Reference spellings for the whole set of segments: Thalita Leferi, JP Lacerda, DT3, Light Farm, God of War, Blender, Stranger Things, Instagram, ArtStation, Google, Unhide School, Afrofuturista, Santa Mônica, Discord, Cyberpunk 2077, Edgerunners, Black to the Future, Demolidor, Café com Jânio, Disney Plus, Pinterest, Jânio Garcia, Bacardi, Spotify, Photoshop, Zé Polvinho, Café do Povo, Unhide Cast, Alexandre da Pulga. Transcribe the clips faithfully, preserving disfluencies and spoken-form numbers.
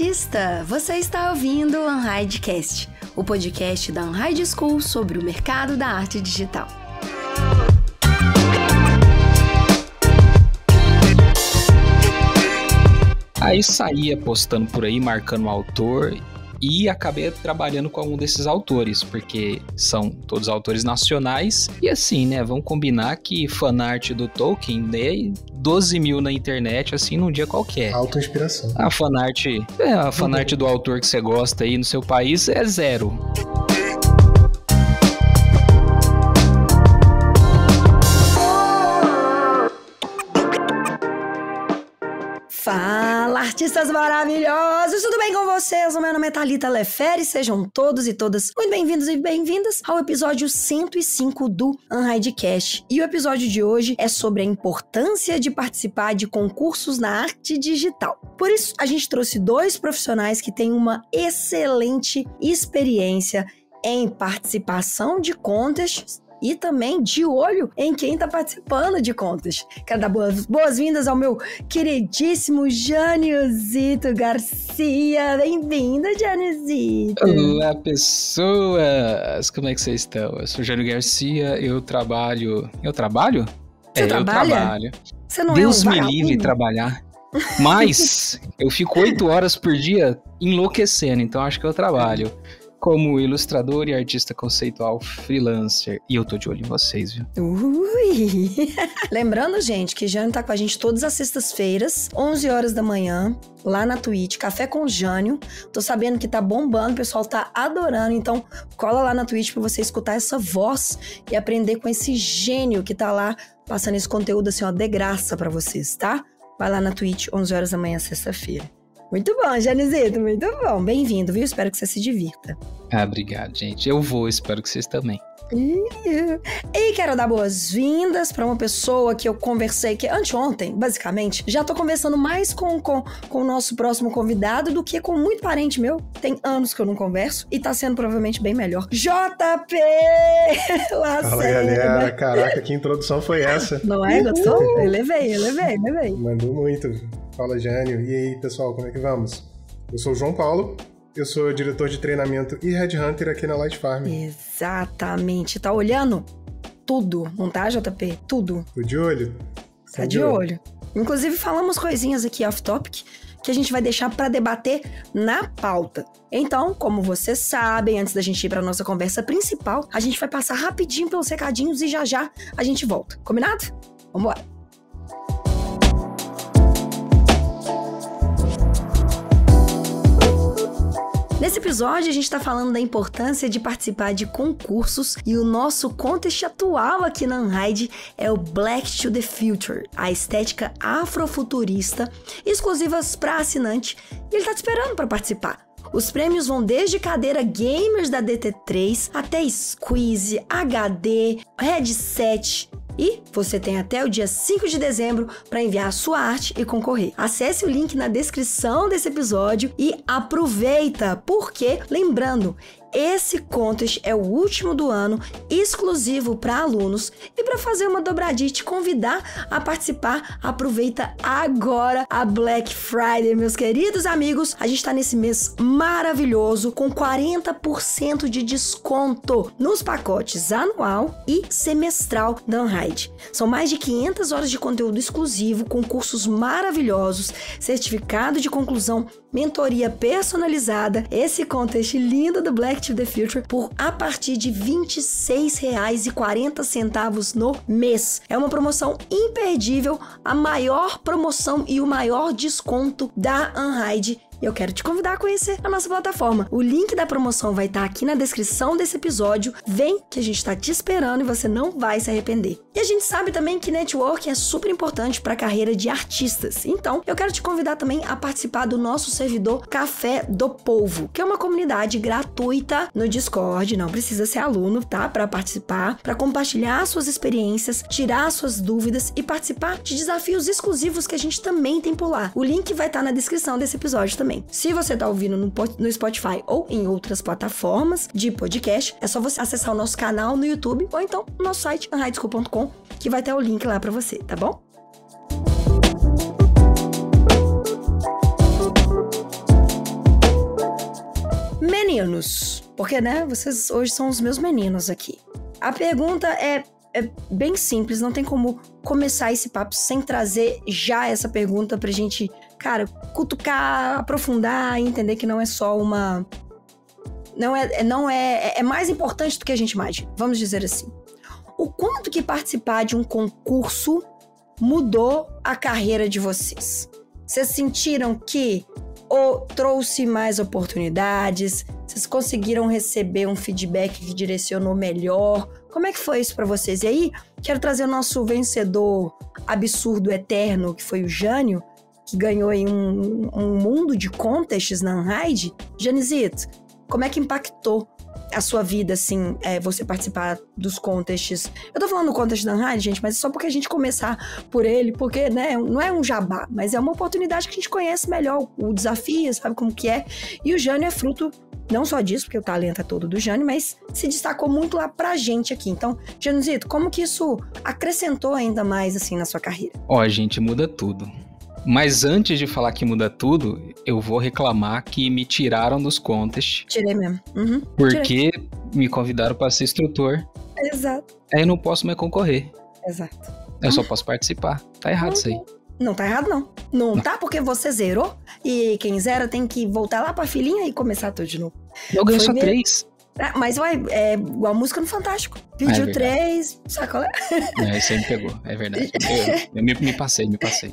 artista! Você está ouvindo o Unhide Cast, o podcast da Unhide School sobre o mercado da arte digital. Aí saía postando por aí, marcando um autor, e acabei trabalhando com algum desses autores, porque são todos autores nacionais. E assim, né, vamos combinar que fanart do Tolkien, né, doze mil na internet, assim, num dia qualquer. Alta inspiração. A fanart, é, a fanart do autor que você gosta aí no seu país é zero. Fala, artistas maravilhosos! Tudo bem com vocês? O meu nome é Thalita Leferi. Sejam todos e todas muito bem-vindos e bem-vindas ao episódio cento e cinco do Unhide Cast. E o episódio de hoje é sobre a importância de participar de concursos na arte digital. Por isso, a gente trouxe dois profissionais que têm uma excelente experiência em participação de contests e também de olho em quem está participando de contas. Quero dar boas, boas-vindas ao meu queridíssimo Jâniozito Garcia. Bem-vinda, Jâniozito. Olá, pessoas! Como é que vocês estão? Eu sou o Jânio Garcia, eu trabalho... Eu trabalho? Você é, trabalha? Eu trabalho. Você não Deus é um me livre trabalhar. Mas eu fico oito horas por dia enlouquecendo, então acho que eu trabalho. Como ilustrador e artista conceitual freelancer. E eu tô de olho em vocês, viu? Ui! Lembrando, gente, que Jânio tá com a gente todas as sextas-feiras, onze horas da manhã, lá na Twitch, Café com Jânio. Tô sabendo que tá bombando, o pessoal tá adorando. Então, cola lá na Twitch pra você escutar essa voz e aprender com esse gênio que tá lá passando esse conteúdo assim, ó, de graça pra vocês, tá? Vai lá na Twitch, onze horas da manhã, sexta-feira. Muito bom, Jânizito, muito bom. Bem-vindo, viu? Espero que você se divirta. Ah, obrigado, gente. Eu vou, espero que vocês também. E quero dar boas-vindas para uma pessoa que eu conversei que anteontem, basicamente, já tô conversando mais com, com, com o nosso próximo convidado do que com muito parente meu. Tem anos que eu não converso e tá sendo provavelmente bem melhor. J P! Lacerda. Fala, galera. Caraca, que introdução foi essa? Não é? Gostou? Uhum. Eu levei, eu levei, eu levei. Mandou muito. Fala, Jânio. E aí, pessoal, como é que vamos? Eu sou o João Paulo. Eu sou diretor de treinamento e headhunter aqui na Light Farm. Exatamente. Tá olhando tudo, não tá, J P? Tudo. Tô de olho. Tá de olho. Inclusive, falamos coisinhas aqui off-topic que a gente vai deixar para debater na pauta. Então, como vocês sabem, antes da gente ir para nossa conversa principal, a gente vai passar rapidinho pelos recadinhos e já já a gente volta. Combinado? Vambora. Nesse episódio, a gente tá falando da importância de participar de concursos e o nosso contest atual aqui na Unhide é o Black to the Future, a estética afrofuturista, exclusivas para assinante, e ele tá te esperando para participar. Os prêmios vão desde cadeira gamers da D T três até squeeze, H D, headset... E você tem até o dia cinco de dezembro para enviar a sua arte e concorrer. Acesse o link na descrição desse episódio e aproveita, porque, lembrando, esse contest é o último do ano, exclusivo para alunos, e para fazer uma dobradinha e te convidar a participar, aproveita agora a Black Friday, meus queridos amigos. A gente tá nesse mês maravilhoso com quarenta por cento de desconto nos pacotes anual e semestral da Unhide. São mais de quinhentas horas de conteúdo exclusivo, com cursos maravilhosos, certificado de conclusão, mentoria personalizada, esse contest lindo do Black to the Future por a partir de vinte e seis reais e quarenta centavos no mês. É uma promoção imperdível, a maior promoção e o maior desconto da Unhide. E eu quero te convidar a conhecer a nossa plataforma. O link da promoção vai estar aqui na descrição desse episódio. Vem que a gente está te esperando e você não vai se arrepender. E a gente sabe também que networking é super importante para a carreira de artistas. Então, eu quero te convidar também a participar do nosso servidor Café do Povo, que é uma comunidade gratuita no Discord. Não precisa ser aluno, tá? Para participar, para compartilhar suas experiências, tirar suas dúvidas e participar de desafios exclusivos que a gente também tem por lá. O link vai estar na descrição desse episódio também. Se você está ouvindo no Spotify ou em outras plataformas de podcast, é só você acessar o nosso canal no YouTube ou então o nosso site, unhide school ponto com, que vai ter o link lá para você, tá bom? meninos. Porque, né, vocês hoje são os meus meninos aqui. A pergunta é, é bem simples, não tem como começar esse papo sem trazer já essa pergunta pra gente, cara, cutucar, aprofundar e entender que não é só uma... Não é, não é, é mais importante do que a gente imagina, vamos dizer assim. O quanto que participar de um concurso mudou a carreira de vocês? Vocês sentiram que ou trouxe mais oportunidades? Vocês conseguiram receber um feedback que direcionou melhor? Como é que foi isso para vocês? E aí, quero trazer o nosso vencedor absurdo eterno, que foi o Jânio, que ganhou aí um, um mundo de contests na Unhide. Janizito, como é que impactou a sua vida, assim, é, você participar dos contests? Eu tô falando do contest da Unhide, gente, mas é só porque a gente começar por ele, porque, né, não é um jabá, mas é uma oportunidade que a gente conhece melhor o desafio, sabe como que é, e o Jânio é fruto não só disso, porque o talento é todo do Jânio, mas se destacou muito lá pra gente aqui. Então, Jânio, como que isso acrescentou ainda mais, assim, na sua carreira? Ó, oh, gente, muda tudo. Mas antes de falar que muda tudo, eu vou reclamar que me tiraram dos contests. Tirei mesmo. Uhum. Porque Tirei. me convidaram para ser instrutor. Exato. Aí eu não posso mais concorrer. Exato. Eu hum. só posso participar. Tá errado hum. isso aí. Não tá errado, não. não. Não tá porque você zerou. E quem zera tem que voltar lá pra filhinha e começar tudo de novo. Eu ganhei só três. Ah, mas ué, é igual a música no Fantástico. Pediu é três, sacola. É, isso aí me pegou, é verdade. Eu, eu me, me passei, me passei.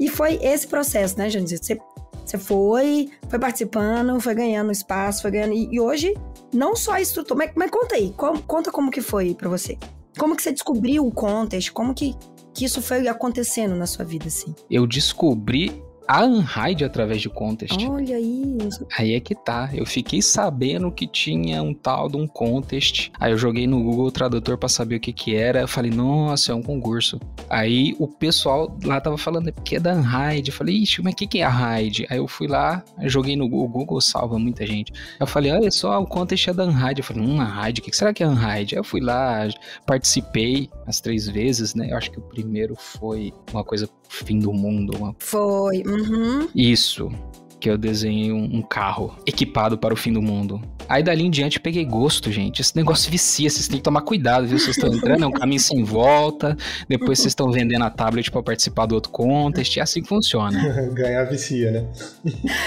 E foi esse processo, né, Janizito? Você, você foi, foi participando, foi ganhando espaço, foi ganhando... E, e hoje, não só instrutor... Mas, mas conta aí, com, conta como que foi pra você. Como que você descobriu o contest? Como que, que isso foi acontecendo na sua vida, assim? Eu descobri... a Unhide através de contest. Olha isso. Aí é que tá. Eu fiquei sabendo que tinha um tal de um contest. Aí eu joguei no Google Tradutor pra saber o que que era. Eu falei, nossa, é um concurso. Aí o pessoal lá tava falando, é porque é da Unhide. Eu falei, ixi, mas o que que é a Unhide? Aí eu fui lá, joguei no Google. O Google salva muita gente. Eu falei, olha só, o contest é da Unhide. Eu falei, hum, Unhide, o que será que é a Unhide? Aí eu fui lá, participei as três vezes, né? Eu acho que o primeiro foi uma coisa fim do mundo. Uma... Foi... Uhum. Isso, que eu desenhei um, um carro equipado para o fim do mundo. Aí dali em diante eu peguei gosto, gente. Esse negócio vicia, vocês têm que tomar cuidado, viu? Vocês estão entrando, é um caminho sem volta. Depois vocês estão vendendo a tablet para participar do outro contest. É assim que funciona. Ganhar vicia, né?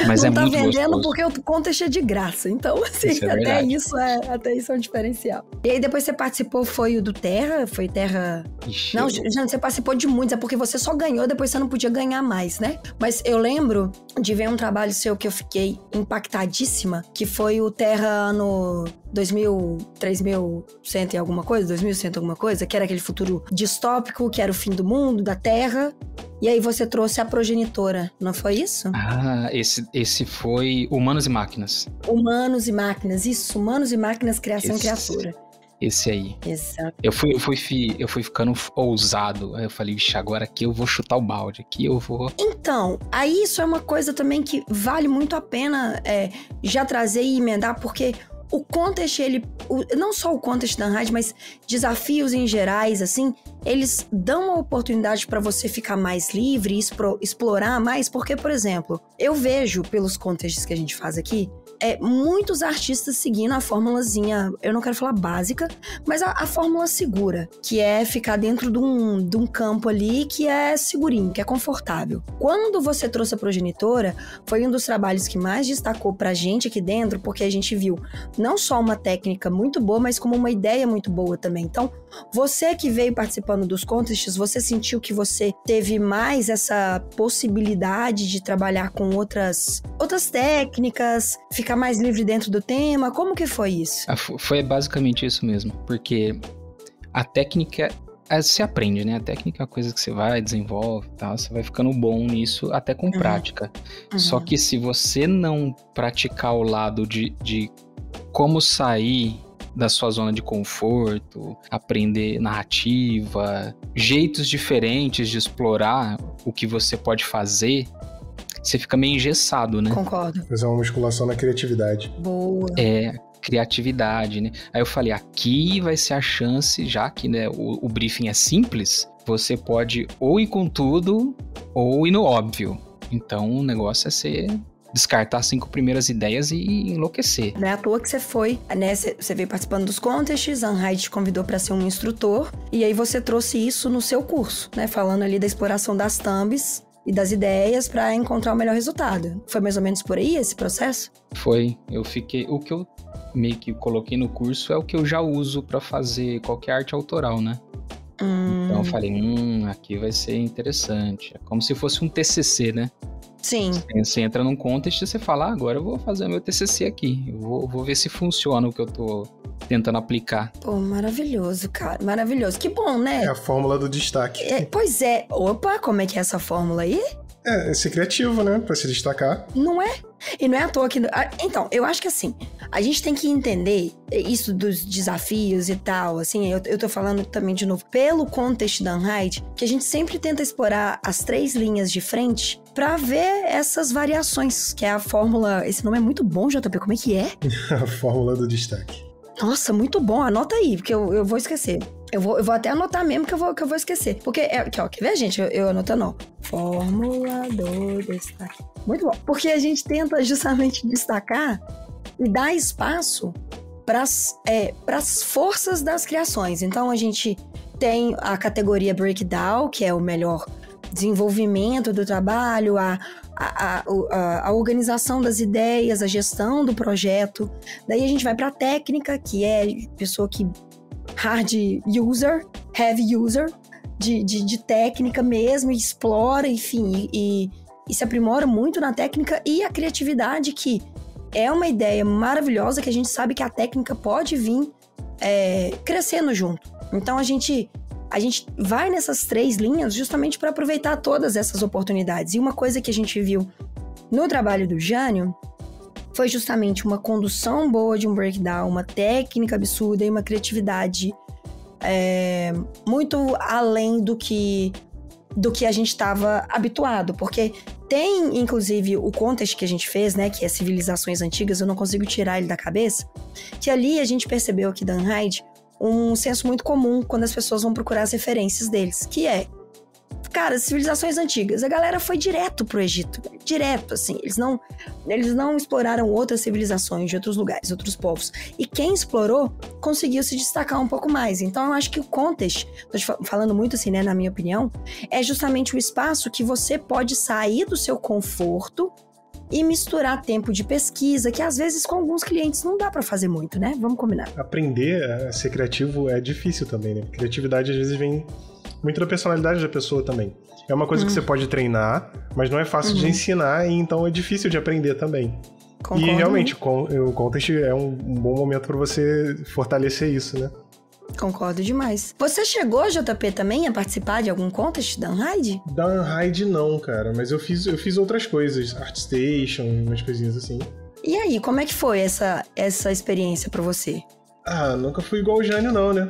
Mas não é tá muito gostoso. Não tá vendendo porque o contest é de graça. Então, assim, isso é até, isso é, até isso é um diferencial. E aí depois você participou, foi o do Terra? Foi Terra... Ixi, não, eu... você participou de muitos. É porque você só ganhou, depois você não podia ganhar mais, né? Mas eu lembro de ver um trabalho seu que eu fiquei impactadíssima, que foi o Terra ano dois mil, três mil e cem e alguma coisa, dois mil e cem e alguma coisa, que era aquele futuro distópico, que era o fim do mundo, da Terra, e aí você trouxe a progenitora, não foi isso? Ah, esse, esse foi Humanos e Máquinas. Humanos e Máquinas, isso, Humanos e Máquinas, Criação e Criatura. Esse aí. Exato. Eu fui, eu fui, eu fui ficando ousado. Aí eu falei, vixe, agora aqui eu vou chutar o balde. Aqui eu vou... Então, aí isso é uma coisa também que vale muito a pena é, já trazer e emendar, porque o contest, ele... O, não só o contest da Unhide, mas desafios em gerais, assim, eles dão a oportunidade para você ficar mais livre, espro, explorar mais, porque, por exemplo, eu vejo pelos contests que a gente faz aqui, É, muitos artistas seguindo a formulazinha, eu não quero falar básica, mas a, a fórmula segura, que é ficar dentro de um, de um campo ali que é segurinho, que é confortável. Quando você trouxe a progenitora, foi um dos trabalhos que mais destacou pra gente aqui dentro, porque a gente viu não só uma técnica muito boa, mas como uma ideia muito boa também. Então, você que veio participando dos contests, você sentiu que você teve mais essa possibilidade de trabalhar com outras, outras técnicas, ficar Ficar mais livre dentro do tema? Como que foi isso? Foi basicamente isso mesmo, porque a técnica se aprende, né? A técnica é uma coisa que você vai, desenvolve e tal, você vai ficando bom nisso até com uhum. prática. Uhum. Só que se você não praticar o lado de, de como sair da sua zona de conforto, aprender narrativa, jeitos diferentes de explorar o que você pode fazer, você fica meio engessado, né? Concordo. Mas é uma musculação na criatividade. Boa. É, criatividade, né? Aí eu falei, aqui vai ser a chance, já que né, o, o briefing é simples, você pode ou ir com tudo, ou ir no óbvio. Então, o negócio é ser descartar as cinco primeiras ideias e enlouquecer. Não é à toa que você foi, né? Você veio participando dos contests, a Unhide te convidou para ser um instrutor, e aí você trouxe isso no seu curso, né? Falando ali da exploração das thumbs e das ideias para encontrar o melhor resultado. Foi mais ou menos por aí esse processo? Foi. Eu fiquei... O que eu meio que coloquei no curso é o que eu já uso para fazer qualquer arte autoral, né? Hum. Então eu falei, hum, aqui vai ser interessante. É como se fosse um T C C, né? Sim. Você entra num contest e você fala, ah, agora eu vou fazer o meu T C C aqui. Eu vou, vou ver se funciona o que eu tô tentando aplicar. Pô, maravilhoso, cara. Maravilhoso. Que bom, né? É a fórmula do destaque. É, pois é. Opa, como é que é essa fórmula aí? É, é ser criativo, né? Pra se destacar. Não é? E não é à toa que... Então, eu acho que assim, a gente tem que entender isso dos desafios e tal, assim, eu, eu tô falando também de novo, pelo contexto da Unhide, que a gente sempre tenta explorar as três linhas de frente pra ver essas variações, que é a fórmula... Esse nome é muito bom, J P, como é que é? A fórmula do destaque. Nossa, muito bom, anota aí, porque eu, eu vou esquecer. Eu vou, eu vou até anotar mesmo que eu vou, que eu vou esquecer. Porque, é, aqui, ó, quer ver, gente? Eu, eu anoto, não. Fórmula do destaque. Muito bom. Porque a gente tenta justamente destacar e dar espaço para as é, forças das criações. Então, a gente tem a categoria Breakdown, que é o melhor desenvolvimento do trabalho, a, a, a, a organização das ideias, a gestão do projeto. Daí, a gente vai para a técnica, que é pessoa que... hard user, heavy user, de, de, de técnica mesmo, explora, enfim, e, e se aprimora muito na técnica, e a criatividade, que é uma ideia maravilhosa, que a gente sabe que a técnica pode vir é, crescendo junto. Então, a gente, a gente vai nessas três linhas justamente para aproveitar todas essas oportunidades. E uma coisa que a gente viu no trabalho do Jânio foi justamente uma condução boa de um breakdown, uma técnica absurda e uma criatividade é, muito além do que, do que a gente estava habituado. Porque tem, inclusive, o contest que a gente fez, né, que é Civilizações Antigas, eu não consigo tirar ele da cabeça, que ali a gente percebeu aqui da Unhide um senso muito comum quando as pessoas vão procurar as referências deles, que é... Cara, civilizações antigas, a galera foi direto pro Egito, direto, assim, eles não, eles não exploraram outras civilizações de outros lugares, outros povos, e quem explorou conseguiu se destacar um pouco mais. Então eu acho que o contest, tô te falando muito assim, né, na minha opinião, é justamente o espaço que você pode sair do seu conforto e misturar tempo de pesquisa, que às vezes com alguns clientes não dá pra fazer muito, né, vamos combinar. Aprender a ser criativo é difícil também, né, criatividade às vezes vem... muito da personalidade da pessoa também. É uma coisa uhum. que você pode treinar, mas não é fácil uhum. de ensinar, e então é difícil de aprender também. Concordo. E realmente, o contest é um bom momento para você fortalecer isso, né? Concordo demais. Você chegou, J P, também a participar de algum contest da Unhide? Da Unhide não, cara, mas eu fiz, eu fiz outras coisas, ArtStation, umas coisinhas assim. E aí, como é que foi essa, essa experiência para você? Ah, nunca fui igual o Jânio, não, né?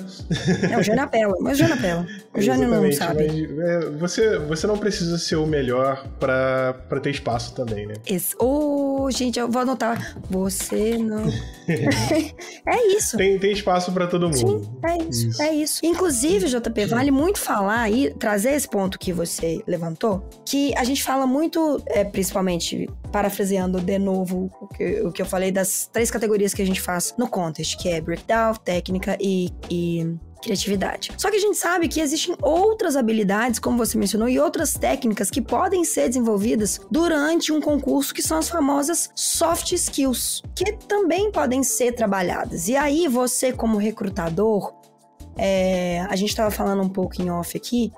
É, o Jânio apela, mas o Jânio apela. O Jânio não sabe. Mas, é, você, você não precisa ser o melhor pra, pra ter espaço também, né? Ô, oh, gente, eu vou anotar. Você não... É isso. Tem, tem espaço pra todo mundo. Sim, é isso, isso. É isso. Inclusive, J P, vale muito falar e trazer esse ponto que você levantou, que a gente fala muito, é, principalmente, parafraseando de novo o que, o que eu falei das três categorias que a gente faz no contest, que é break técnica e, e criatividade. Só que a gente sabe que existem outras habilidades, como você mencionou, e outras técnicas que podem ser desenvolvidas durante um concurso, que são as famosas soft skills, que também podem ser trabalhadas. E aí você, como recrutador, é, a gente estava falando um pouco em off aqui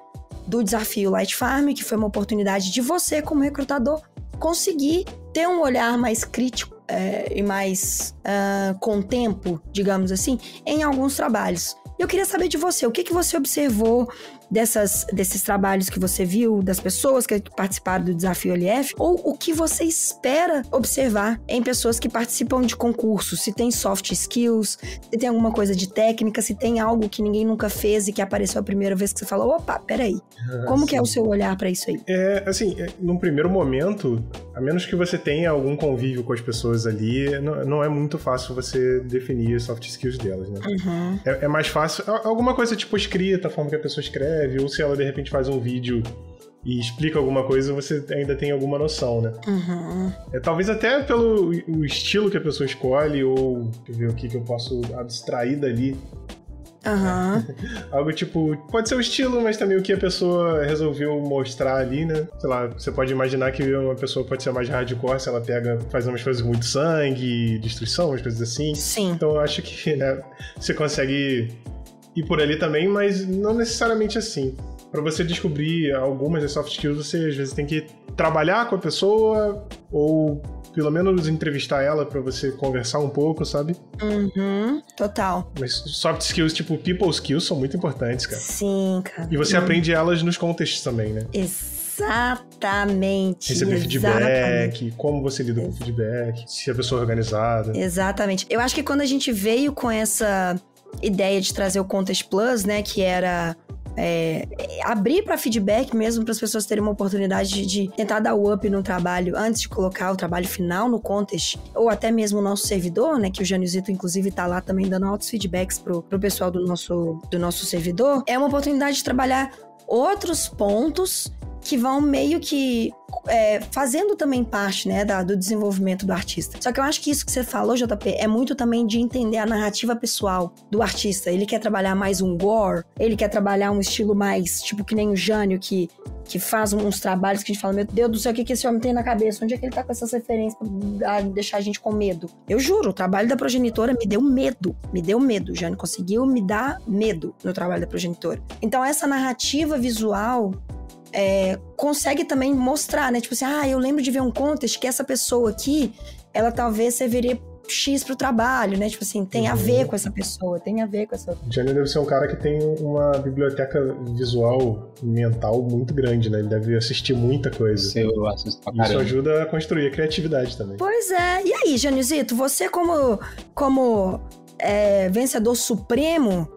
do desafio Light Farm, que foi uma oportunidade de você, como recrutador, conseguir ter um olhar mais crítico É, e mais uh, com tempo, digamos assim, em alguns trabalhos. Eu queria saber de você, o que, que você observou dessas, desses trabalhos que você viu, das pessoas que participaram do Desafio L F, ou o que você espera observar em pessoas que participam de concursos, se tem soft skills, se tem alguma coisa de técnica, se tem algo que ninguém nunca fez e que apareceu a primeira vez que você falou, opa, peraí, ah, como sim. que é o seu olhar pra isso aí? É, assim, num primeiro momento, a menos que você tenha algum convívio com as pessoas ali, não, não é muito fácil você definir as soft skills delas, né? Uhum. É, é mais fácil, alguma coisa tipo escrita, a forma que a pessoa escreve, ou se ela de repente faz um vídeo e explica alguma coisa, você ainda tem alguma noção, né? Uhum. É, talvez até pelo o estilo que a pessoa escolhe, ou deixa eu ver o que, que eu posso abstrair dali. Aham. Uhum. Algo tipo, pode ser o estilo, mas também o que a pessoa resolveu mostrar ali, né? Sei lá, você pode imaginar que uma pessoa pode ser mais hardcore se ela pega, faz umas coisas com muito sangue, destruição, umas coisas assim. Sim. Então eu acho que, né, você consegue ir por ali também, mas não necessariamente assim. Pra você descobrir algumas das soft skills, você às vezes tem que trabalhar com a pessoa, ou pelo menos entrevistar ela pra você conversar um pouco, sabe? Uhum, total. Mas soft skills, tipo people skills, são muito importantes, cara. Sim, cara. E você hum. aprende elas nos contextos também, né? Exatamente. Receber exatamente. feedback, como você lida com feedback, se a pessoa é organizada. Exatamente. Eu acho que quando a gente veio com essa ideia de trazer o Contest Plus, né, que era... É, abrir para feedback mesmo, para as pessoas terem uma oportunidade de, de tentar dar o up no trabalho antes de colocar o trabalho final no contest, ou até mesmo o nosso servidor, né, que o Janiozito inclusive tá lá também dando altos feedbacks pro, pro pessoal do nosso, do nosso servidor. É uma oportunidade de trabalhar outros pontos que vão meio que é, fazendo também parte, né, da, do desenvolvimento do artista. Só que eu acho que isso que você falou, J P, é muito também de entender a narrativa pessoal do artista. Ele quer trabalhar mais um gore, ele quer trabalhar um estilo mais, tipo, que nem o Jânio, que, que faz uns trabalhos que a gente fala, meu Deus do céu, o que, que esse homem tem na cabeça? Onde é que ele tá com essas referências pra deixar a gente com medo? Eu juro, o trabalho da progenitora me deu medo, me deu medo. O Jânio conseguiu me dar medo no trabalho da progenitora. Então, essa narrativa visual... É, consegue também mostrar, né? Tipo assim, ah, eu lembro de ver um contest que essa pessoa aqui, ela talvez serviria X pro trabalho, né? Tipo assim, tem uhum. a ver com essa pessoa, tem a ver com essa... O Jânio deve ser um cara que tem uma biblioteca visual mental muito grande, né? Ele deve assistir muita coisa. Sim, eu assisto pra caramba. Isso ajuda a construir a criatividade também. Pois é. E aí, Janiozito, você como, como é, vencedor supremo,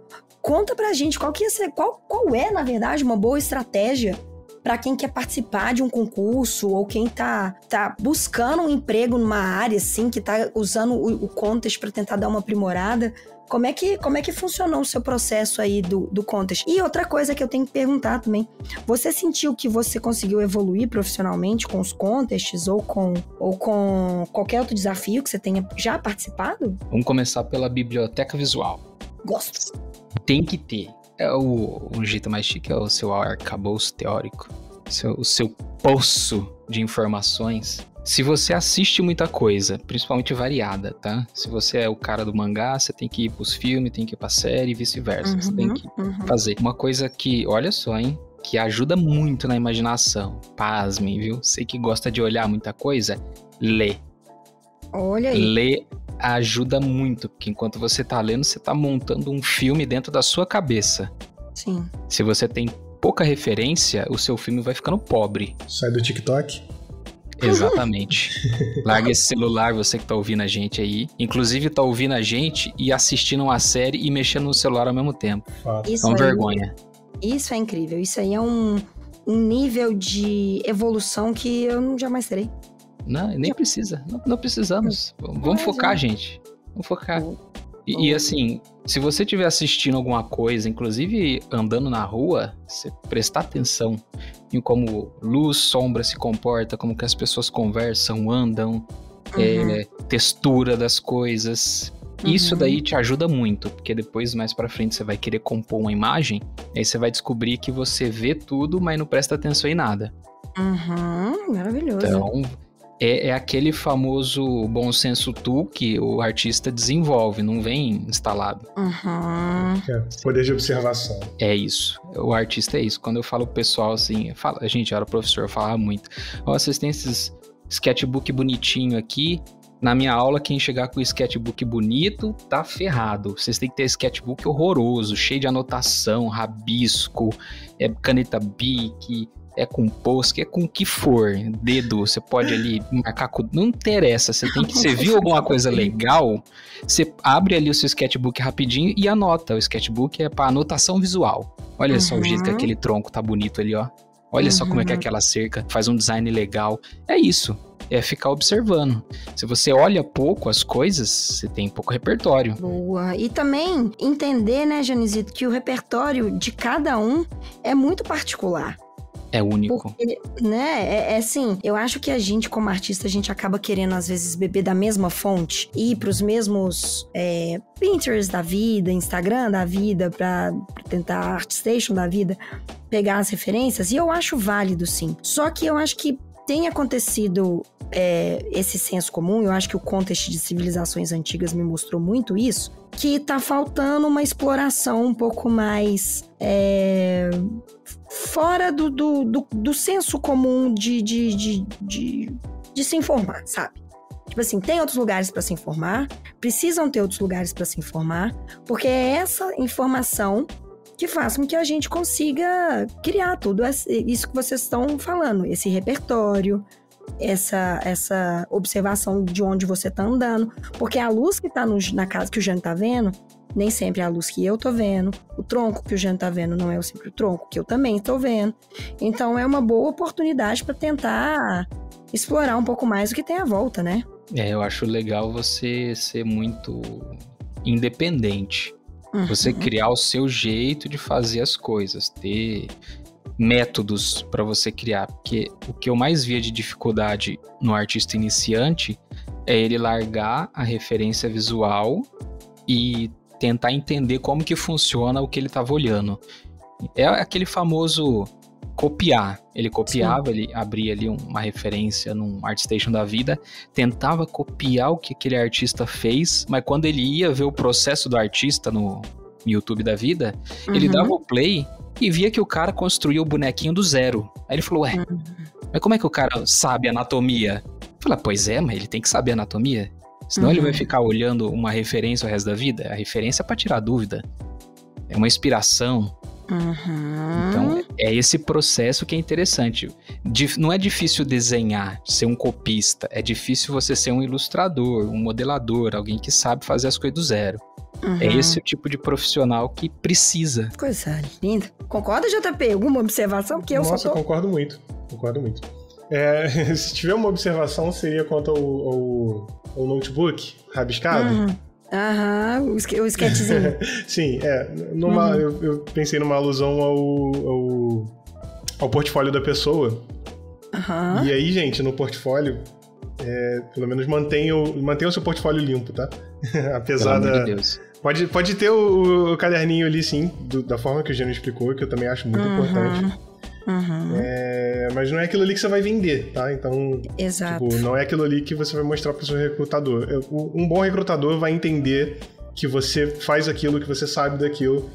conta pra gente qual, que ia ser, qual, qual é, na verdade, uma boa estratégia para quem quer participar de um concurso ou quem tá, tá buscando um emprego numa área, assim, que tá usando o, o contest para tentar dar uma aprimorada. Como é que, como é que funcionou o seu processo aí do, do contest? E outra coisa que eu tenho que perguntar também, você sentiu que você conseguiu evoluir profissionalmente com os contests ou com, ou com qualquer outro desafio que você tenha já participado? Vamos começar pela biblioteca visual. Gosto. Tem que ter. É o, um jeito mais chique é o seu arcabouço teórico, seu, o seu poço de informações. Se você assiste muita coisa, principalmente variada, tá? Se você é o cara do mangá, você tem que ir pros filmes, tem que ir pra série e vice-versa. Uhum, você tem que uhum. fazer uma coisa que, olha só, hein? Que ajuda muito na imaginação. Pasmem, viu? Você que gosta de olhar muita coisa, lê. Olha aí. Lê ajuda muito, porque enquanto você tá lendo, você tá montando um filme dentro da sua cabeça. Sim. Se você tem pouca referência, o seu filme vai ficando pobre. Sai do TikTok? Exatamente. Uhum. Larga esse celular, você que tá ouvindo a gente aí. Inclusive, tá ouvindo a gente e assistindo uma série e mexendo no celular ao mesmo tempo. Ah. Isso então, aí, vergonha. Isso é incrível. Isso aí é um, um nível de evolução que eu não jamais terei. Não, nem precisa, não, não precisamos. Vamos focar, gente. Vamos focar. E, e assim, se você estiver assistindo alguma coisa, inclusive andando na rua, você prestar atenção em como luz, sombra se comporta, como que as pessoas conversam, andam, uhum. é, textura das coisas. Isso daí te ajuda muito, porque depois, mais pra frente, você vai querer compor uma imagem, aí você vai descobrir que você vê tudo, mas não presta atenção em nada. Uhum, maravilhoso. Então... É, é aquele famoso bom senso tool que o artista desenvolve, não vem instalado. Uhum. É, poder de observação. É isso. O artista é isso. Quando eu falo pro pessoal assim, falo, a gente era professor, eu falava muito. Ó, vocês têm esses sketchbook bonitinho aqui. Na minha aula, quem chegar com o sketchbook bonito tá ferrado. Vocês têm que ter sketchbook horroroso, cheio de anotação, rabisco, é, caneta Bic. É com post, é com o que for, dedo, você pode ali marcar com... Não interessa, você tem que... Você viu alguma coisa legal, você abre ali o seu sketchbook rapidinho e anota. O sketchbook é para anotação visual. Olha uhum. só o jeito que aquele tronco tá bonito ali, ó. Olha uhum. só como é que é aquela cerca, faz um design legal. É isso, é ficar observando. Se você olha pouco as coisas, você tem pouco repertório. Boa, e também entender, né, Janiozito, que o repertório de cada um é muito particular. É único. Porque, né? É, é assim, eu acho que a gente, como artista, a gente acaba querendo, às vezes, beber da mesma fonte, ir pros mesmos é, Pinterest da vida, Instagram da vida, pra, pra tentar ArtStation da vida, pegar as referências, e eu acho válido, sim. Só que eu acho que tem acontecido é, esse senso comum, eu acho que o contexto de civilizações antigas me mostrou muito isso, que tá faltando uma exploração um pouco mais é, fora do, do, do, do senso comum de, de, de, de, de se informar, sabe? Tipo assim, tem outros lugares para se informar, precisam ter outros lugares para se informar, porque é essa informação que faça com que a gente consiga criar tudo isso que vocês estão falando, esse repertório, essa, essa observação de onde você está andando, porque a luz que está na casa que o Jânio está vendo, nem sempre é a luz que eu tô vendo, o tronco que o Jânio está vendo não é sempre o tronco que eu também estou vendo, então é uma boa oportunidade para tentar explorar um pouco mais o que tem à volta, né? É, eu acho legal você ser muito independente. Você uhum. criar o seu jeito de fazer as coisas, ter métodos para você criar. Porque o que eu mais via de dificuldade no artista iniciante é ele largar a referência visual e tentar entender como que funciona o que ele estava olhando. É aquele famoso copiar. Ele copiava, Sim. ele abria ali uma referência num ArtStation da vida, tentava copiar o que aquele artista fez, mas quando ele ia ver o processo do artista no YouTube da vida, uhum. ele dava o play e via que o cara construía o bonequinho do zero. Aí ele falou, ué, uhum. mas como é que o cara sabe anatomia? Eu falei, pois é, mas ele tem que saber anatomia, senão uhum. ele vai ficar olhando uma referência o resto da vida. A referência é pra tirar dúvida, é uma inspiração. Uhum. Então, é esse processo que é interessante. Dif- não é difícil desenhar, ser um copista. É difícil você ser um ilustrador, um modelador, alguém que sabe fazer as coisas do zero. Uhum. É esse o tipo de profissional que precisa. Coisa linda. Concorda, J P? Alguma observação? Porque eu Nossa, tô... concordo muito. Concordo muito. É, se tiver uma observação, seria quanto ao, ao, ao notebook rabiscado. Uhum. Aham, o sketchzinho. Sim, é. Numa, uhum. eu, eu pensei numa alusão ao, ao, ao portfólio da pessoa. Uhum. E aí, gente, no portfólio, é, pelo menos mantenha o, mantenha o seu portfólio limpo, tá? Apesar pelo da... amor de Deus. Pode, pode ter o, o caderninho ali, sim, do, da forma que o Jânio explicou, que eu também acho muito uhum. importante. Uhum. É, mas não é aquilo ali que você vai vender, tá? Então, Exato. Tipo, não é aquilo ali que você vai mostrar pro seu recrutador. Um bom recrutador vai entender que você faz aquilo, que você sabe daquilo,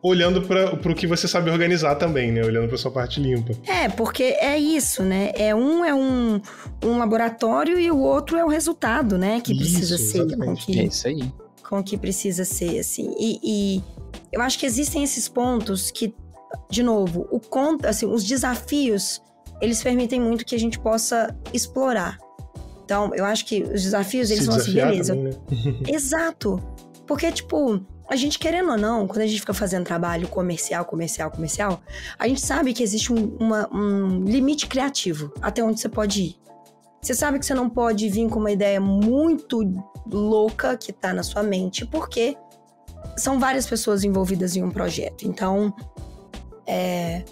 olhando pra, pro que você sabe organizar também, né? Olhando pra sua parte limpa. É, porque é isso, né? É um é um, um laboratório e o outro é o resultado, né? Que isso, precisa ser. Com que, é isso aí. Com que precisa ser, assim. E, e eu acho que existem esses pontos que, de novo, o cont- assim, os desafios, eles permitem muito que a gente possa explorar. Então, eu acho que os desafios, eles vão assim, beleza. Também, né? Exato. Porque, tipo, a gente, querendo ou não, quando a gente fica fazendo trabalho comercial, comercial, comercial, a gente sabe que existe um, uma, um limite criativo até onde você pode ir. Você sabe que você não pode vir com uma ideia muito louca que tá na sua mente, porque são várias pessoas envolvidas em um projeto. Então... É,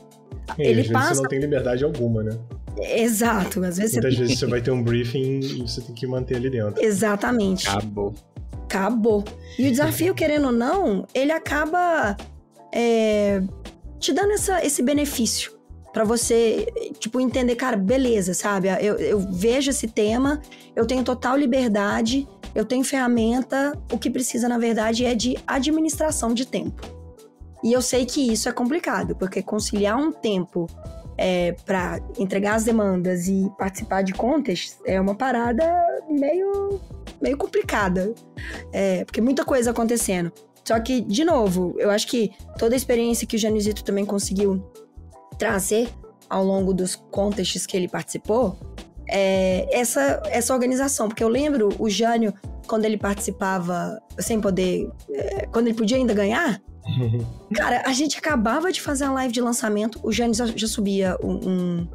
é, ele às passa... vezes você não tem liberdade alguma, né? Exato. Às vezes Muitas você... vezes você vai ter um briefing e você tem que manter ali dentro. Exatamente. Acabou. Acabou. E o desafio, querendo ou não, ele acaba é, te dando essa, esse benefício pra você, tipo, entender, cara, beleza, sabe? Eu, eu vejo esse tema, eu tenho total liberdade, eu tenho ferramenta, o que precisa, na verdade, é de administração de tempo. E eu sei que isso é complicado, porque conciliar um tempo é, para entregar as demandas e participar de contests é uma parada meio, meio complicada, é, porque muita coisa acontecendo. Só que, de novo, eu acho que toda a experiência que o Janizito também conseguiu trazer ao longo dos contests que ele participou, é essa, essa organização, porque eu lembro o Jânio, quando ele participava sem poder, é, quando ele podia ainda ganhar, cara, a gente acabava de fazer a live de lançamento, o Jânio já, já subia um, um...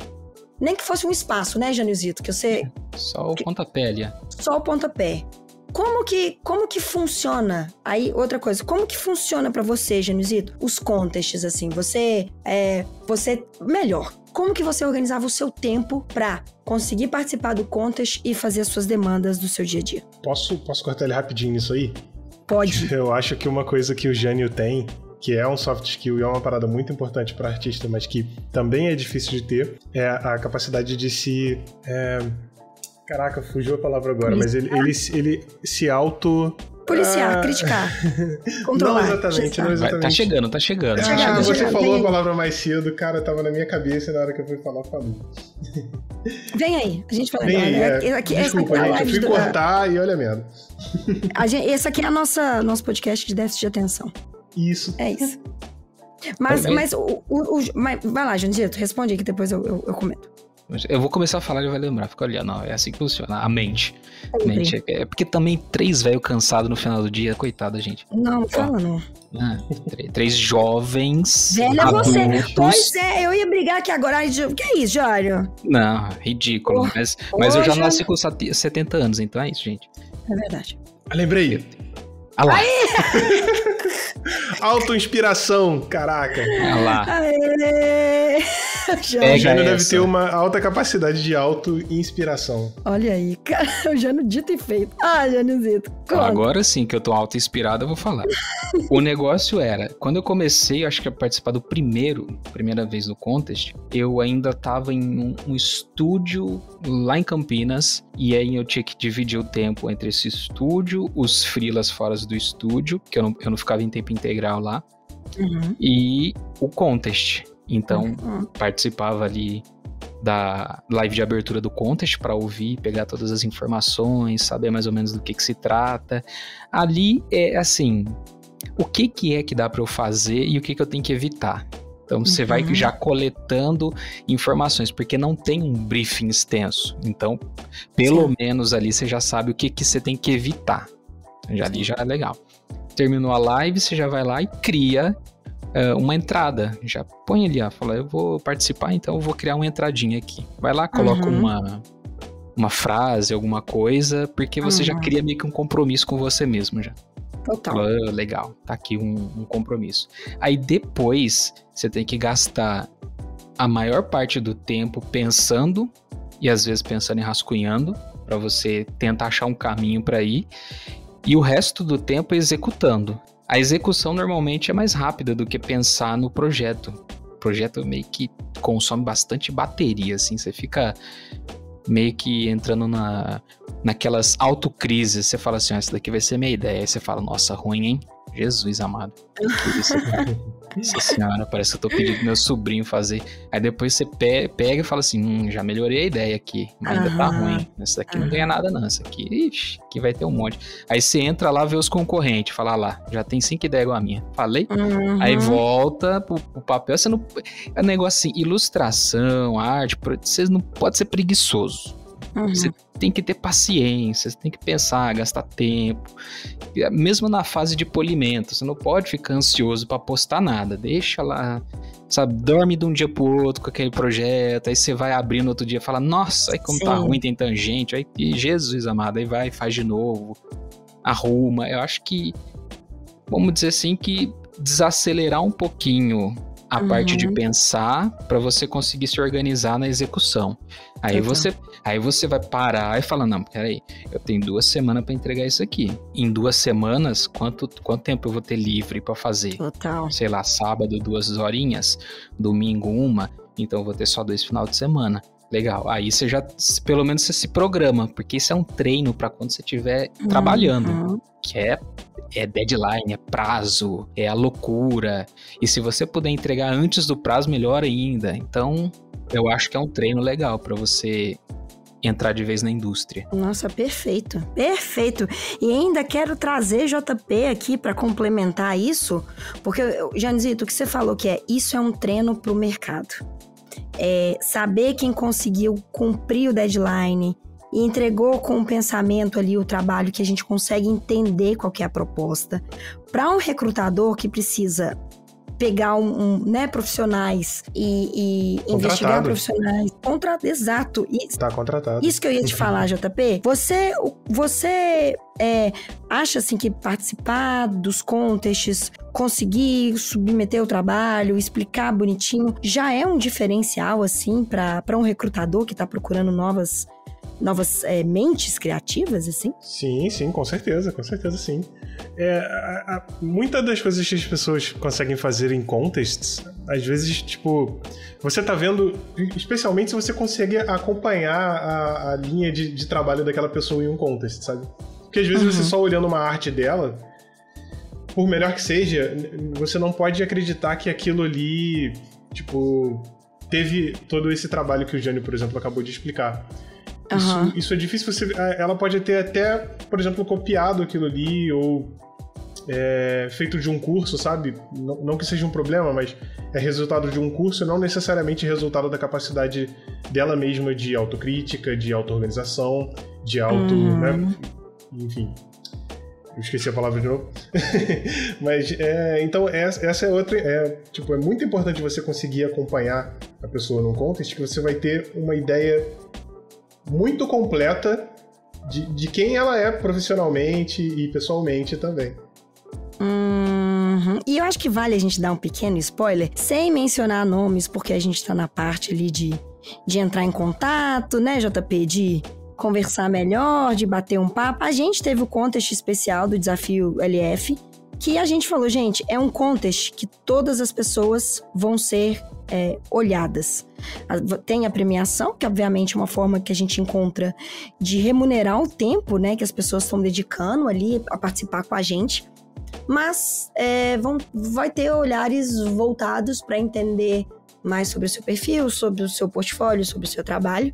Nem que fosse um espaço, né, Jâniozito? Que você... Só o que... pontapé ali. Só o pontapé. Como que, como que funciona? Aí, outra coisa, como que funciona pra você, Jâniozito, os contests, assim? Você, é, você... Melhor, como que você organizava o seu tempo para conseguir participar do contest e fazer as suas demandas do seu dia a dia? Posso, posso cortar ele rapidinho isso aí? Pode. Eu acho que uma coisa que o Jânio tem, que é um soft skill e é uma parada muito importante para artista, mas que também é difícil de ter, é a capacidade de se... É... Caraca, fugiu a palavra agora, mas ele, ele, ele se auto... Policiar, ah... criticar, controlar. Não exatamente, não exatamente. Vai, tá chegando, tá chegando. É, tá chegando você tá chegando. Falou a palavra mais cedo, cara, tava na minha cabeça e na hora que eu fui falar, falou. Vem aí, a gente fala. Vem aí, é, é, aqui, desculpa, essa aqui é a gente, eu fui cortar do... e olha merda. A gente, esse aqui é a nossa, nosso podcast de déficit de atenção. Isso. É isso. Mas, mas, o, o, o, mas vai lá, Jânio, responde aí que depois eu, eu, eu comento. Eu vou começar a falar e vai lembrar, fica olhando, não, é assim que funciona, a mente, é, mente. É, é porque também três velho cansado no final do dia, coitada gente. Não, não fala não. Ah, três, três jovens velha adultos. Você, pois é, eu ia brigar aqui agora, que é isso, Jânio? Não, ridículo, oh, mas, mas oh, eu já Jânio. nasci com setenta anos, então é isso, gente. É verdade. Eu lembrei. Ah lá. Autoinspiração, caraca. Ah lá. Aê. O Jânio deve ter uma alta capacidade de auto-inspiração. Olha aí, cara, o Jânio dito e feito. Ah, Jâniozito, agora sim que eu tô auto-inspirado, eu vou falar. O negócio era, quando eu comecei, acho que a participar do primeiro, primeira vez no contest, eu ainda tava em um, um estúdio lá em Campinas, e aí eu tinha que dividir o tempo entre esse estúdio, os freelas fora do estúdio, que eu não, eu não ficava em tempo integral lá, uhum. E o contest. Então, uhum. participava ali da live de abertura do contest para ouvir, pegar todas as informações, saber mais ou menos do que que se trata. Ali é assim, o que que é que dá para eu fazer e o que que eu tenho que evitar. Então, você uhum. vai já coletando informações, porque não tem um briefing extenso. Então, pelo Sim. menos ali você já sabe o que que você tem que evitar. Já ali já é legal. Terminou a live, você já vai lá e cria... uma entrada, já põe ali, ó, fala, eu vou participar, então eu vou criar uma entradinha aqui. Vai lá, coloca uhum. uma, uma frase, alguma coisa, porque você uhum. já cria meio que um compromisso com você mesmo já. Total. Fala, legal, tá aqui um, um compromisso. Aí depois, você tem que gastar a maior parte do tempo pensando, e às vezes pensando e rascunhando, pra você tentar achar um caminho pra ir, e o resto do tempo executando. A execução normalmente é mais rápida do que pensar no projeto. O projeto meio que consome bastante bateria, assim. Você fica meio que entrando na, naquelas autocrises. Você fala assim, ó, essa daqui vai ser minha ideia. Aí você fala, nossa, ruim, hein? Jesus amado. Nossa senhora, parece que eu tô pedindo pro meu sobrinho fazer. Aí depois você pe- pega e fala assim, hum, já melhorei a ideia aqui, mas ainda uhum. tá ruim. Essa daqui uhum. não ganha nada não, essa aqui, ixi, aqui vai ter um monte. Aí você entra lá, vê os concorrentes, fala lá, já tem cinco ideias igual a minha. Falei? Uhum. Aí volta pro, pro papel. Você não... É um negócio assim, ilustração, arte, você não pode ser preguiçoso. Uhum. Você tem que ter paciência, você tem que pensar, gastar tempo. Mesmo na fase de polimento, você não pode ficar ansioso para postar nada. Deixa lá, sabe, dorme de um dia pro outro com aquele projeto, aí você vai abrir no outro dia e fala, nossa, aí como Sim. tá ruim, tem tangente, aí Jesus amado, aí vai, faz de novo, arruma. Eu acho que, vamos dizer assim, que desacelerar um pouquinho... A uhum. parte de pensar para você conseguir se organizar na execução. Aí, então. você, aí você vai parar e falar, não, peraí, eu tenho duas semanas para entregar isso aqui. Em duas semanas, quanto, quanto tempo eu vou ter livre para fazer? Total. Sei lá, sábado, duas horinhas, domingo, uma. Então, eu vou ter só dois final de semana. Legal. Aí você já, pelo menos você se programa, porque isso é um treino para quando você estiver uhum. trabalhando, que é... É deadline, é prazo, é a loucura. E se você puder entregar antes do prazo, melhor ainda. Então, eu acho que é um treino legal para você entrar de vez na indústria. Nossa, perfeito, perfeito. E ainda quero trazer J P aqui para complementar isso, porque, Jânio, o que você falou que é, isso é um treino pro mercado. É saber quem conseguiu cumprir o deadline, e entregou com o pensamento ali o trabalho que a gente consegue entender qual que é a proposta. Para um recrutador que precisa pegar um, um né, profissionais e, e investigar profissionais. Contrato, exato. Isso, tá contratado. Isso que eu ia te falar, J P. Você, você é, acha assim que participar dos contests, conseguir submeter o trabalho, explicar bonitinho, já é um diferencial assim para para um recrutador que está procurando novas novas é, mentes criativas, assim? Sim, sim, com certeza, com certeza, sim. É, a, a, muitas das coisas que as pessoas conseguem fazer em contests, às vezes, tipo, você tá vendo, especialmente se você consegue acompanhar a, a linha de, de trabalho daquela pessoa em um contest, sabe? Porque às vezes, uhum, você só olhando uma arte dela, por melhor que seja, você não pode acreditar que aquilo ali, tipo, teve todo esse trabalho que o Jânio, por exemplo, acabou de explicar. Isso, uhum, isso é difícil, você, ela pode ter até, por exemplo, copiado aquilo ali ou é, feito de um curso, sabe? Não, não que seja um problema, mas é resultado de um curso, não necessariamente resultado da capacidade dela mesma de autocrítica, de auto-organização, de auto... Uhum. Né? Enfim, eu esqueci a palavra de novo. Mas, é, então, essa é outra... É, tipo, é muito importante você conseguir acompanhar a pessoa num contest, que você vai ter uma ideia muito completa de, de quem ela é profissionalmente e pessoalmente também. Uhum. E eu acho que vale a gente dar um pequeno spoiler, sem mencionar nomes, porque a gente tá na parte ali de, de entrar em contato, né, J P? De conversar melhor, de bater um papo. A gente teve o contest especial do Desafio L F, que a gente falou, gente, é um contest que todas as pessoas vão ser é, olhadas. Tem a premiação, que obviamente é uma forma que a gente encontra de remunerar o tempo, né, que as pessoas estão dedicando ali a participar com a gente, mas é, vão, vai ter olhares voltados para entender mais sobre o seu perfil, sobre o seu portfólio, sobre o seu trabalho.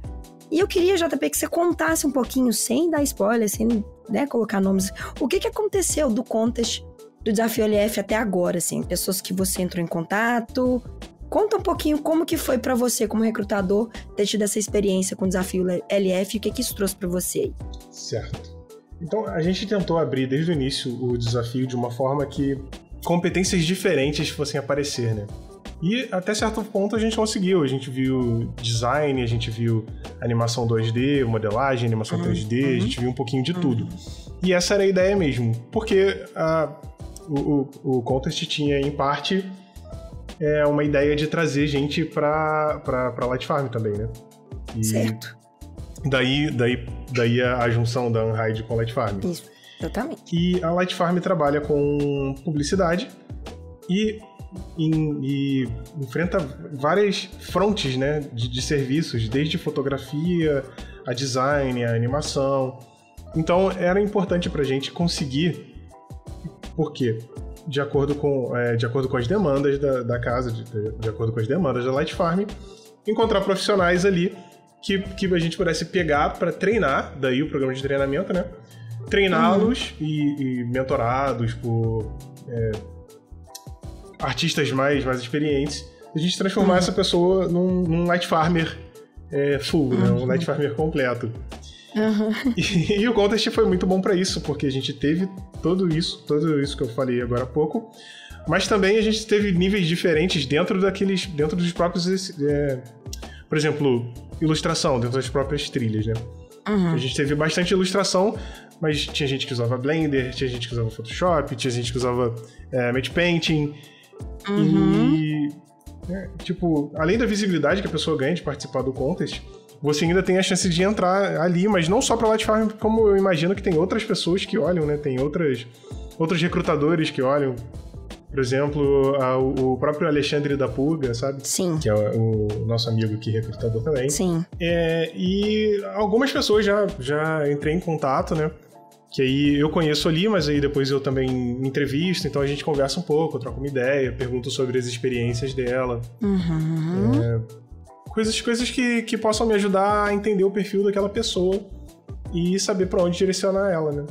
E eu queria, J P, que você contasse um pouquinho, sem dar spoiler, sem, né, colocar nomes, o que, que aconteceu do contest do Desafio L F até agora, assim, pessoas que você entrou em contato. Conta um pouquinho como que foi pra você, como recrutador, ter tido essa experiência com o Desafio L F, o que que isso trouxe pra você aí? Certo. Então, a gente tentou abrir desde o início o desafio de uma forma que competências diferentes fossem aparecer, né? E até certo ponto a gente conseguiu, a gente viu design, a gente viu animação dois D, modelagem, animação três D, uhum, a gente viu um pouquinho de, uhum, tudo. E essa era a ideia mesmo, porque a... O, o, o contest tinha, em parte, é, uma ideia de trazer gente pra, pra, pra Light Farm também, né? E certo. Daí, daí, daí a, a junção da Unhide com a Light Farm. Isso, totalmente. E a Light Farm trabalha com publicidade e, em, e enfrenta várias frontes, né, de, de serviços, desde fotografia, a design, a animação. Então, era importante pra gente conseguir... Porque, de acordo com, é, de acordo com as demandas da, da casa, de, de acordo com as demandas da Light Farm, encontrar profissionais ali que, que a gente pudesse pegar para treinar, daí o programa de treinamento, né? Treiná-los, uhum, e, e mentorados por é, artistas mais, mais experientes, a gente transformar, uhum, essa pessoa num, num Light Farmer é, full, uhum, né? Um Light Farmer completo. Uhum. E, e o contest foi muito bom pra isso, porque a gente teve tudo isso, tudo isso que eu falei agora há pouco, mas também a gente teve níveis diferentes dentro daqueles, dentro dos próprios, é, por exemplo, ilustração, dentro das próprias trilhas, né? Uhum. A gente teve bastante ilustração, mas tinha gente que usava Blender, tinha gente que usava Photoshop, tinha gente que usava é, matte painting, uhum, e é, tipo, além da visibilidade que a pessoa ganha de participar do contest, você ainda tem a chance de entrar ali, mas não só para Light Farm, como eu imagino que tem outras pessoas que olham, né? Tem outras, outros recrutadores que olham. Por exemplo, a, o próprio Alexandre da Pulga, sabe? Sim. Que é o, o nosso amigo que é recrutador também. Sim. É, e algumas pessoas já, já entrei em contato, né? Que aí eu conheço ali, mas aí depois eu também entrevisto, então a gente conversa um pouco, troca uma ideia, pergunto sobre as experiências dela. Uhum. É, Coisas, coisas que, que possam me ajudar a entender o perfil daquela pessoa e saber pra onde direcionar ela, né?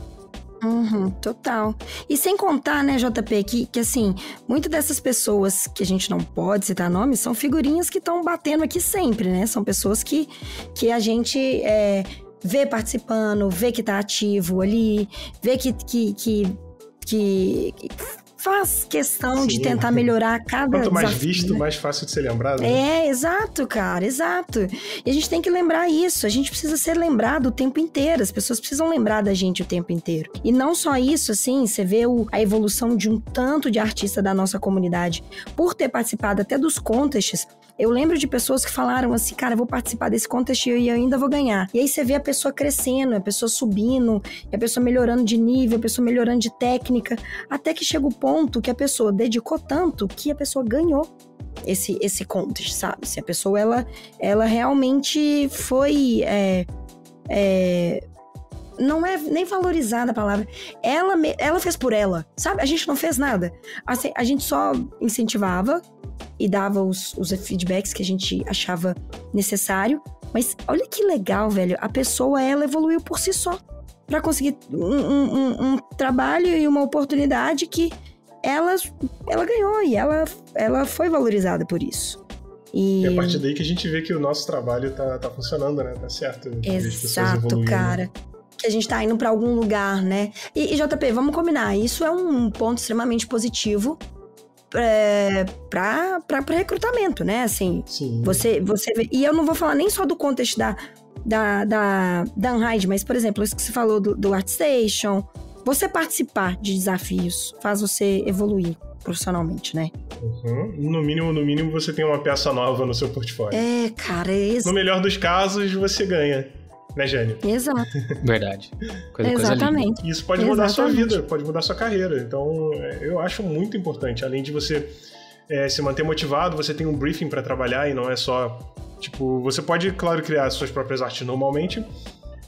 Uhum, total. E sem contar, né, J P, que, que assim, muitas dessas pessoas que a gente não pode citar nomes, são figurinhas que estão batendo aqui sempre, né? São pessoas que, que a gente é, vê participando, vê que tá ativo ali, vê que... que, que, que, que... faz questão Sim. de tentar melhorar cada Quanto mais desafio, visto, né? mais fácil de ser lembrado. Né? É, exato, cara, exato. E a gente tem que lembrar isso, a gente precisa ser lembrado o tempo inteiro, as pessoas precisam lembrar da gente o tempo inteiro. E não só isso, assim, você vê o, a evolução de um tanto de artista da nossa comunidade, por ter participado até dos contests. Eu lembro de pessoas que falaram assim, cara, eu vou participar desse contest e eu ainda vou ganhar. E aí você vê a pessoa crescendo, a pessoa subindo, a pessoa melhorando de nível, a pessoa melhorando de técnica, até que chega o ponto que a pessoa dedicou tanto que a pessoa ganhou esse, esse contest, sabe? Se a pessoa, ela, ela realmente foi... É, é, não é nem valorizada a palavra. Ela, ela fez por ela, sabe? A gente não fez nada. Assim, a gente só incentivava e dava os, os feedbacks que a gente achava necessário. Mas olha que legal, velho. A pessoa, ela evoluiu por si só pra conseguir um, um, um trabalho e uma oportunidade que ela, ela ganhou e ela, ela foi valorizada por isso. E... e a partir daí que a gente vê que o nosso trabalho tá, tá funcionando, né? Tá certo. Exato, cara. Que a gente tá indo pra algum lugar, né? E, e J P, vamos combinar. Isso é um ponto extremamente positivo É, para recrutamento, né? Assim, Sim. você, você vê, e eu não vou falar nem só do contexto da, da, da, da Unhide, mas, por exemplo, isso que você falou do, do ArtStation, você participar de desafios faz você evoluir profissionalmente, né? Uhum. No mínimo, no mínimo, você tem uma peça nova no seu portfólio. É, cara, é isso. No melhor dos casos, você ganha. Né, Jânio? Exato. Verdade. Coisa, Exatamente. Coisa Isso pode mudar a sua vida, pode mudar a sua carreira. Então, eu acho muito importante. Além de você é, se manter motivado, você tem um briefing para trabalhar e não é só... Tipo, você pode, claro, criar suas próprias artes normalmente,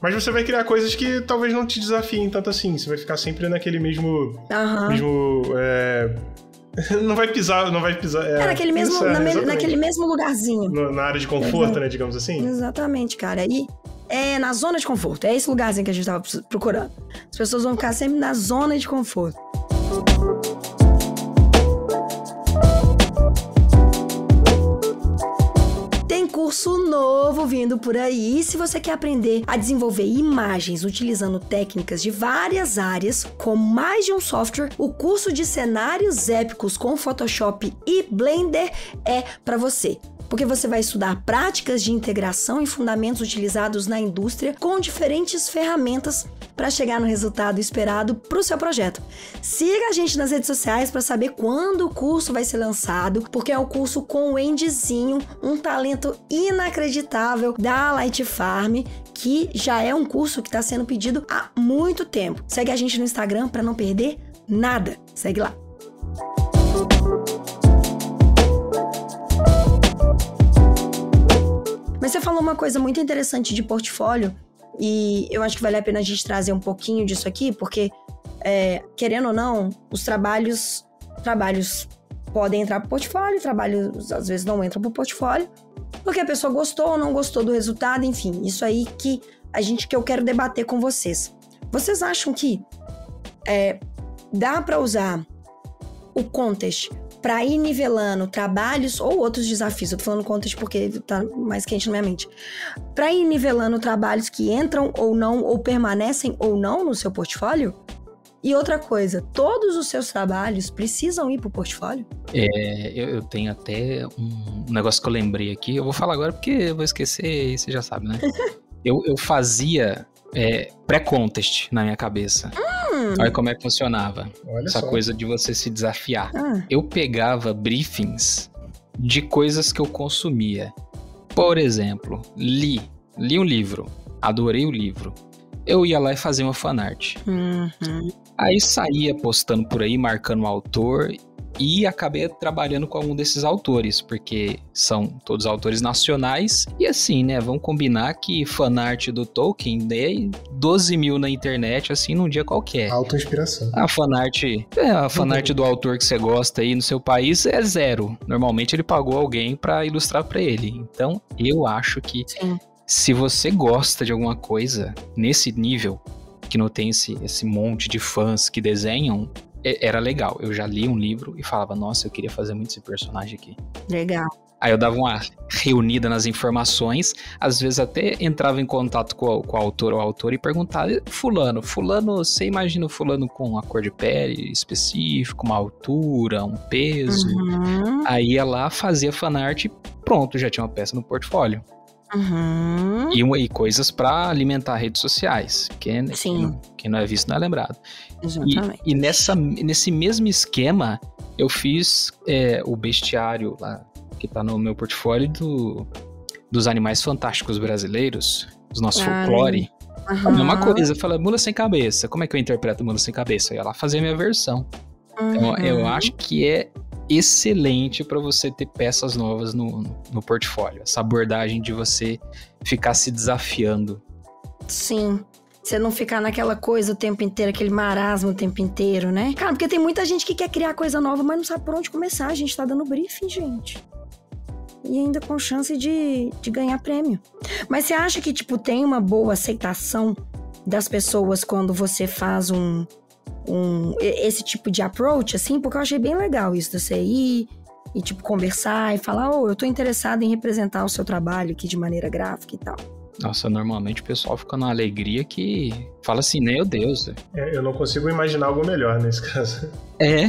mas você vai criar coisas que talvez não te desafiem tanto assim. Você vai ficar sempre naquele mesmo... Uhum. mesmo é... Não vai pisar, não vai pisar. É, é naquele, mesmo, isso, na me, naquele mesmo lugarzinho. No, na área de conforto, uhum. né, digamos assim? Exatamente, cara. E é na zona de conforto. É esse lugarzinho que a gente tava procurando. As pessoas vão ficar sempre na zona de conforto. Curso novo vindo por aí, e se você quer aprender a desenvolver imagens utilizando técnicas de várias áreas, com mais de um software, o curso de cenários épicos com Photoshop e Blender é para você. Porque você vai estudar práticas de integração e fundamentos utilizados na indústria com diferentes ferramentas para chegar no resultado esperado para o seu projeto. Siga a gente nas redes sociais para saber quando o curso vai ser lançado, porque é um curso com o Endizinho, um talento inacreditável da Light Farm, que já é um curso que está sendo pedido há muito tempo. Segue a gente no Instagram para não perder nada. Segue lá. Mas você falou uma coisa muito interessante de portfólio e eu acho que vale a pena a gente trazer um pouquinho disso aqui, porque, é, querendo ou não, os trabalhos, trabalhos podem entrar pro portfólio, trabalhos às vezes não entram pro portfólio, porque a pessoa gostou ou não gostou do resultado, enfim, isso aí que a gente que eu quero debater com vocês. Vocês acham que é, dá para usar o contest para ir nivelando trabalhos ou outros desafios? Eu tô falando contest porque tá mais quente na minha mente. Para ir nivelando trabalhos que entram ou não, ou permanecem ou não no seu portfólio? E outra coisa, todos os seus trabalhos precisam ir pro portfólio? É, eu, eu tenho até um negócio que eu lembrei aqui. Eu vou falar agora porque eu vou esquecer e você já sabe, né? eu, eu fazia é, pré-contest na minha cabeça. Hum. Olha como é que funcionava. Olha essa só. Coisa de você se desafiar. Ah. Eu pegava briefings de coisas que eu consumia. Por exemplo, li. Li um livro. Adorei o livro. Eu ia lá e fazia uma fanart. Uhum. Aí saía postando por aí, marcando o autor. E acabei trabalhando com algum desses autores, porque são todos autores nacionais. E assim, né, vamos combinar que fanart do Tolkien dei doze mil na internet, assim, num dia qualquer. Auto-inspiração. A fanart, é, a fanart do autor que você gosta aí no seu país é zero. Normalmente ele pagou alguém pra ilustrar pra ele. Então, eu acho que Sim. se você gosta de alguma coisa nesse nível, que não tem esse, esse monte de fãs que desenham, era legal. Eu já li um livro e falava, nossa, eu queria fazer muito esse personagem aqui. Legal. Aí eu dava uma reunida nas informações, às vezes até entrava em contato com a, com a autora ou autor e perguntava, fulano, fulano, você imagina o fulano com uma cor de pele específica, uma altura, um peso? Uhum. Aí ia lá, fazia fanart e pronto, já tinha uma peça no portfólio. Uhum. E, e coisas pra alimentar redes sociais. Quem, quem, não, quem não é visto não é lembrado. Exatamente. E, e nessa, nesse mesmo esquema, eu fiz é, o bestiário lá, que tá no meu portfólio do, dos animais fantásticos brasileiros, dos nossos ah, folclore. Uhum. A mesma coisa, eu falei, mula sem cabeça. Como é que eu interpreto mula sem cabeça? Eu ia lá fazer a minha versão. Uhum. Então, eu acho que é excelente para você ter peças novas no, no, no portfólio. Essa abordagem de você ficar se desafiando. Sim. Você não ficar naquela coisa o tempo inteiro, aquele marasmo o tempo inteiro, né? Cara, porque tem muita gente que quer criar coisa nova, mas não sabe por onde começar. A gente tá dando briefing, gente. E ainda com chance de, de ganhar prêmio. Mas você acha que, tipo, tem uma boa aceitação das pessoas quando você faz um... Um, esse tipo de approach, assim, porque eu achei bem legal isso de você ir e, tipo, conversar e falar, ô, oh, eu tô interessado em representar o seu trabalho aqui de maneira gráfica e tal. Nossa, normalmente o pessoal fica numa alegria que fala assim, meu Deus. É, eu não consigo imaginar algo melhor nesse caso. É,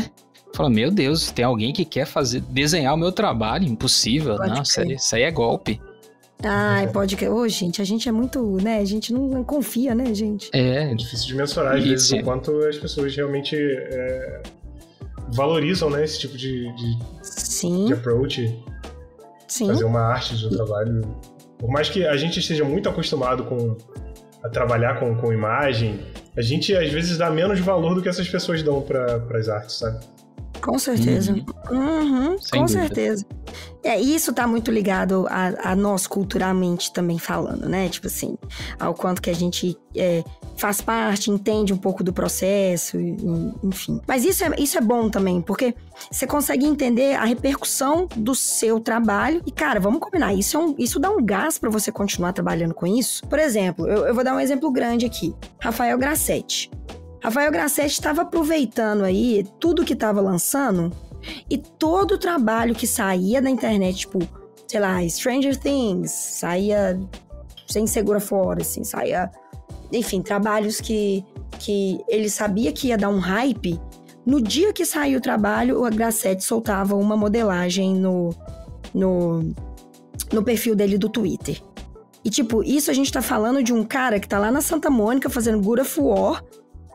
fala, meu Deus, tem alguém que quer fazer, desenhar o meu trabalho, impossível, pode não, isso aí, isso aí é golpe. Ai, pode que... Ô, gente, a gente é muito, né? A gente não confia, né, gente? É, é difícil de mensurar, às vezes, o quanto as pessoas realmente é, valorizam, né, esse tipo de, de, Sim. de approach. Sim. Fazer uma arte de um trabalho. Por mais que a gente esteja muito acostumado com, a trabalhar com, com imagem, a gente, às vezes, dá menos valor do que essas pessoas dão para as artes, sabe? Com certeza, uhum. Uhum, com certeza. É, isso tá muito ligado a, a nós culturalmente também falando, né? Tipo assim, ao quanto que a gente é, faz parte, entende um pouco do processo, e, enfim. Mas isso é, isso é bom também, porque você consegue entender a repercussão do seu trabalho. E, cara, vamos combinar, isso, é um, isso dá um gás pra você continuar trabalhando com isso. Por exemplo, eu, eu vou dar um exemplo grande aqui. Rafael Grassetti. Rafael Grassetti estava aproveitando aí tudo que estava lançando e todo o trabalho que saía da internet, tipo, sei lá, Stranger Things, saía sem segura fora, assim, saía... Enfim, trabalhos que, que ele sabia que ia dar um hype. No dia que saiu o trabalho, o Grassetti soltava uma modelagem no, no, no perfil dele do Twitter. E, tipo, isso a gente tá falando de um cara que tá lá na Santa Mônica fazendo God of War,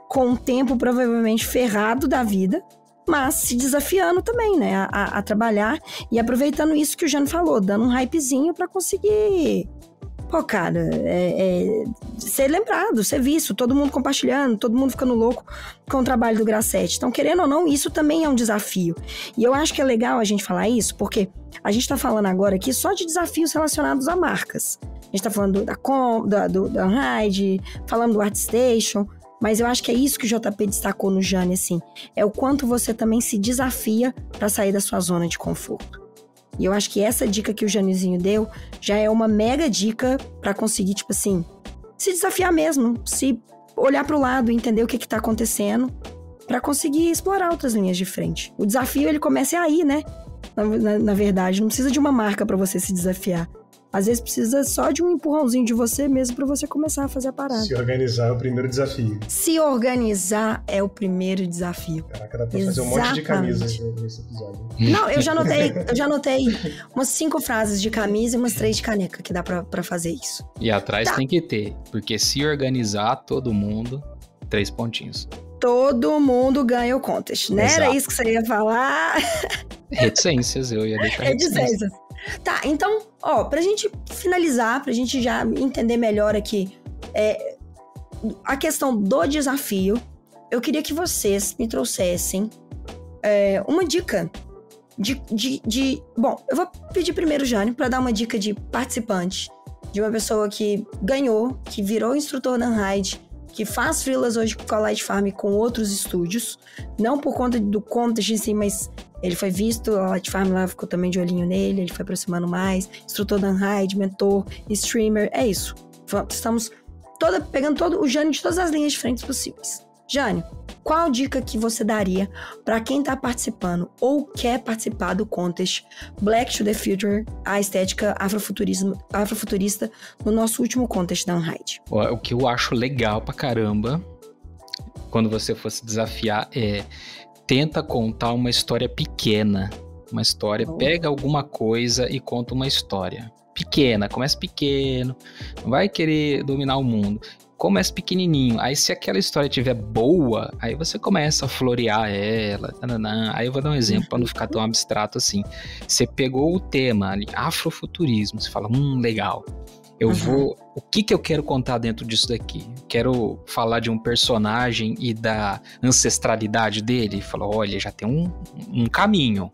com um tempo provavelmente ferrado da vida, mas se desafiando também, né, a, a, a trabalhar e aproveitando isso que o Jânio falou, dando um hypezinho pra conseguir, pô, cara, é, é, ser lembrado, ser visto, todo mundo compartilhando, todo mundo ficando louco com o trabalho do Grassetti. Então, querendo ou não, isso também é um desafio. E eu acho que é legal a gente falar isso, porque a gente tá falando agora aqui só de desafios relacionados a marcas. A gente tá falando da Com, da, do, da Unhide, falando do ArtStation... Mas eu acho que é isso que o J P destacou no Jânio, assim. É o quanto você também se desafia para sair da sua zona de conforto. E eu acho que essa dica que o Jâniozinho deu já é uma mega dica para conseguir, tipo assim, se desafiar mesmo. Se olhar para o lado e entender o que que tá acontecendo para conseguir explorar outras linhas de frente. O desafio, ele começa aí, né? Na, na, na verdade, não precisa de uma marca para você se desafiar. Às vezes precisa só de um empurrãozinho de você mesmo pra você começar a fazer a parada. Se organizar é o primeiro desafio. Se organizar é o primeiro desafio. Caraca, dá pra Exatamente. fazer um monte de camisas nesse episódio. Não, eu já anotei, eu já anotei umas cinco frases de camisa e umas três de caneca que dá pra, pra fazer isso. E atrás tá. Tem que ter, porque se organizar, todo mundo, três pontinhos. Todo mundo ganha o contest, né? Exato. Era isso que você ia falar. Reticências, eu ia deixar reticências. reticências. Tá, então, ó, pra gente finalizar, pra gente já entender melhor aqui é, a questão do desafio, eu queria que vocês me trouxessem é, uma dica de, de, de... Bom, eu vou pedir primeiro o Jânio pra dar uma dica de participante, de uma pessoa que ganhou, que virou instrutor na Unhide, que faz freelas hoje com a Light Farm e com outros estúdios, não por conta do contest em si, mas... Ele foi visto, a Light Farm lá ficou também de olhinho nele, ele foi aproximando mais, instrutor da Unhide, mentor, streamer, é isso. Estamos toda, pegando todo o Jânio de todas as linhas de frente possíveis. Jânio, qual dica que você daria para quem está participando ou quer participar do contest Black to the Future, a estética afrofuturismo, afrofuturista, no nosso último contest da Unhide? O que eu acho legal pra caramba, quando você for se desafiar, é tenta contar uma história pequena. Uma história, oh. Pega alguma coisa e conta uma história pequena, começa pequeno, não vai querer dominar o mundo. Começa pequenininho, aí se aquela história tiver boa, aí você começa a florear ela, tananã. Aí eu vou dar um exemplo para não ficar tão abstrato assim. Você pegou o tema ali, afrofuturismo, você fala, hum, legal, eu uhum. vou, o que que eu quero contar dentro disso daqui? Quero falar de um personagem e da ancestralidade dele, fala, olha, já tem um, um caminho,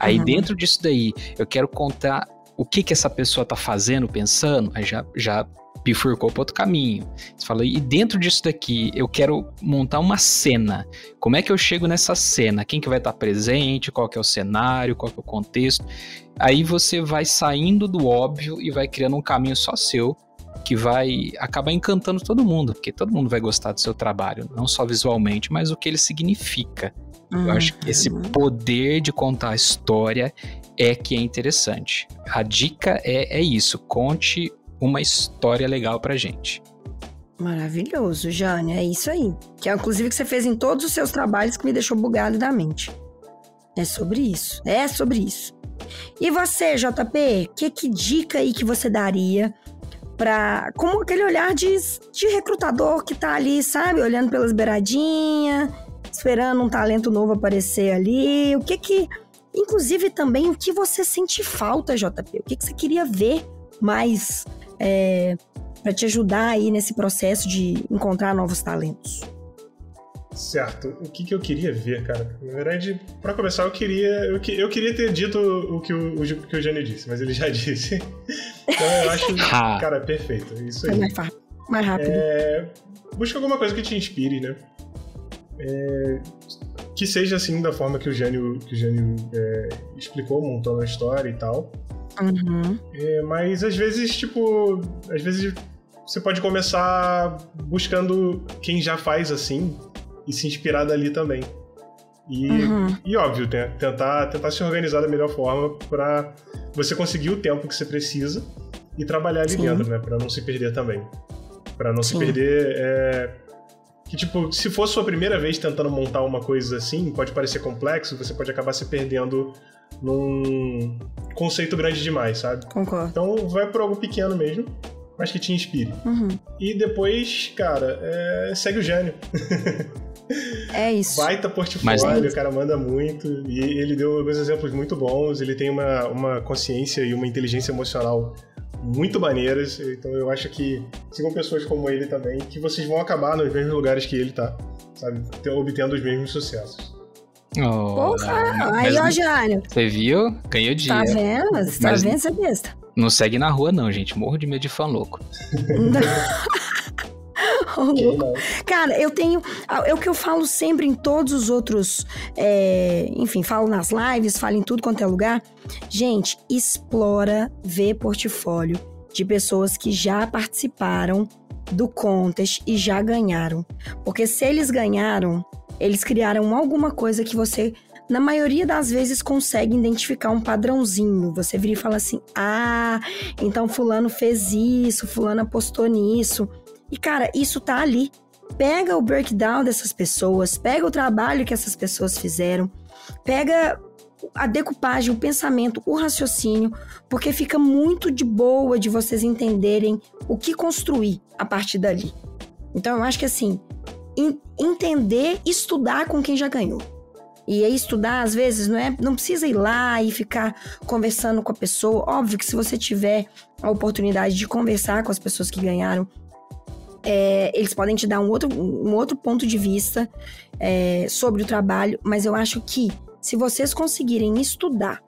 aí uhum. dentro disso daí, eu quero contar o que que essa pessoa tá fazendo, pensando, aí já, já bifurcou para outro caminho. Você fala, e dentro disso daqui, eu quero montar uma cena. Como é que eu chego nessa cena? Quem que vai estar presente? Qual que é o cenário? Qual que é o contexto? Aí você vai saindo do óbvio e vai criando um caminho só seu, que vai acabar encantando todo mundo, porque todo mundo vai gostar do seu trabalho, não só visualmente, mas o que ele significa. Eu acho que esse poder de contar a história é que é interessante. A dica é, é isso, conte uma história legal pra gente. Maravilhoso, Jânio, é isso aí. Que é, inclusive, que você fez em todos os seus trabalhos que me deixou bugado da mente. É sobre isso, é sobre isso. E você, J P, que, que dica aí que você daria pra... Como aquele olhar de, de recrutador que tá ali, sabe? Olhando pelas beiradinhas... Esperando um talento novo aparecer ali. O que que... Inclusive também, o que você sente falta, J P? O que que você queria ver mais é, para te ajudar aí nesse processo de encontrar novos talentos? Certo. O que que eu queria ver, cara? Na verdade, para começar, eu queria... Eu, que, eu queria ter dito o que o, o, o que o Jânio disse, mas ele já disse. Então, eu acho... Cara, perfeito. Isso aí. É mais fácil. Mais rápido. É, busca alguma coisa que te inspire, né? É, que seja assim da forma que o Jânio, que o Jânio é, explicou, montando a história e tal. Uhum. É, mas às vezes, tipo, às vezes você pode começar buscando quem já faz assim e se inspirar dali também. E, uhum. e óbvio, tentar, tentar se organizar da melhor forma pra você conseguir o tempo que você precisa e trabalhar ali Sim. dentro, né? Pra não se perder também. Pra não Sim. se perder... É, que, tipo, se for sua primeira vez tentando montar uma coisa assim, pode parecer complexo, você pode acabar se perdendo num conceito grande demais, sabe? Concordo. Então, vai por algo pequeno mesmo, mas que te inspire. Uhum. E depois, cara, é... segue o Jânio. É isso. Baita portfólio, o cara manda muito, e ele deu alguns exemplos muito bons, ele tem uma, uma consciência e uma inteligência emocional muito maneiras, então eu acho que sigam pessoas como ele também, que vocês vão acabar nos mesmos lugares que ele tá, sabe, obtendo os mesmos sucessos. Oh, porra, aí ó, Jânio. Você viu? Ganhou dia. Tá vendo? Você tá vendo essa besta? Não segue na rua não, gente, morro de medo de fã louco. Louco. Cara, eu tenho... É o que eu falo sempre em todos os outros... É, enfim, falo nas lives, falo em tudo quanto é lugar. Gente, explora ver portfólio de pessoas que já participaram do contest e já ganharam. Porque se eles ganharam, eles criaram alguma coisa que você... Na maioria das vezes consegue identificar um padrãozinho. Você vira e fala assim... Ah, então fulano fez isso, fulana postou nisso... E, cara, isso tá ali. Pega o breakdown dessas pessoas, pega o trabalho que essas pessoas fizeram, pega a decupagem, o pensamento, o raciocínio, porque fica muito de boa de vocês entenderem o que construir a partir dali. Então, eu acho que, assim, entender, estudar com quem já ganhou. E aí estudar, às vezes, não, é, não precisa ir lá e ficar conversando com a pessoa. Óbvio que se você tiver a oportunidade de conversar com as pessoas que ganharam, É, eles podem te dar um outro, um outro ponto de vista é, sobre o trabalho, mas eu acho que se vocês conseguirem estudar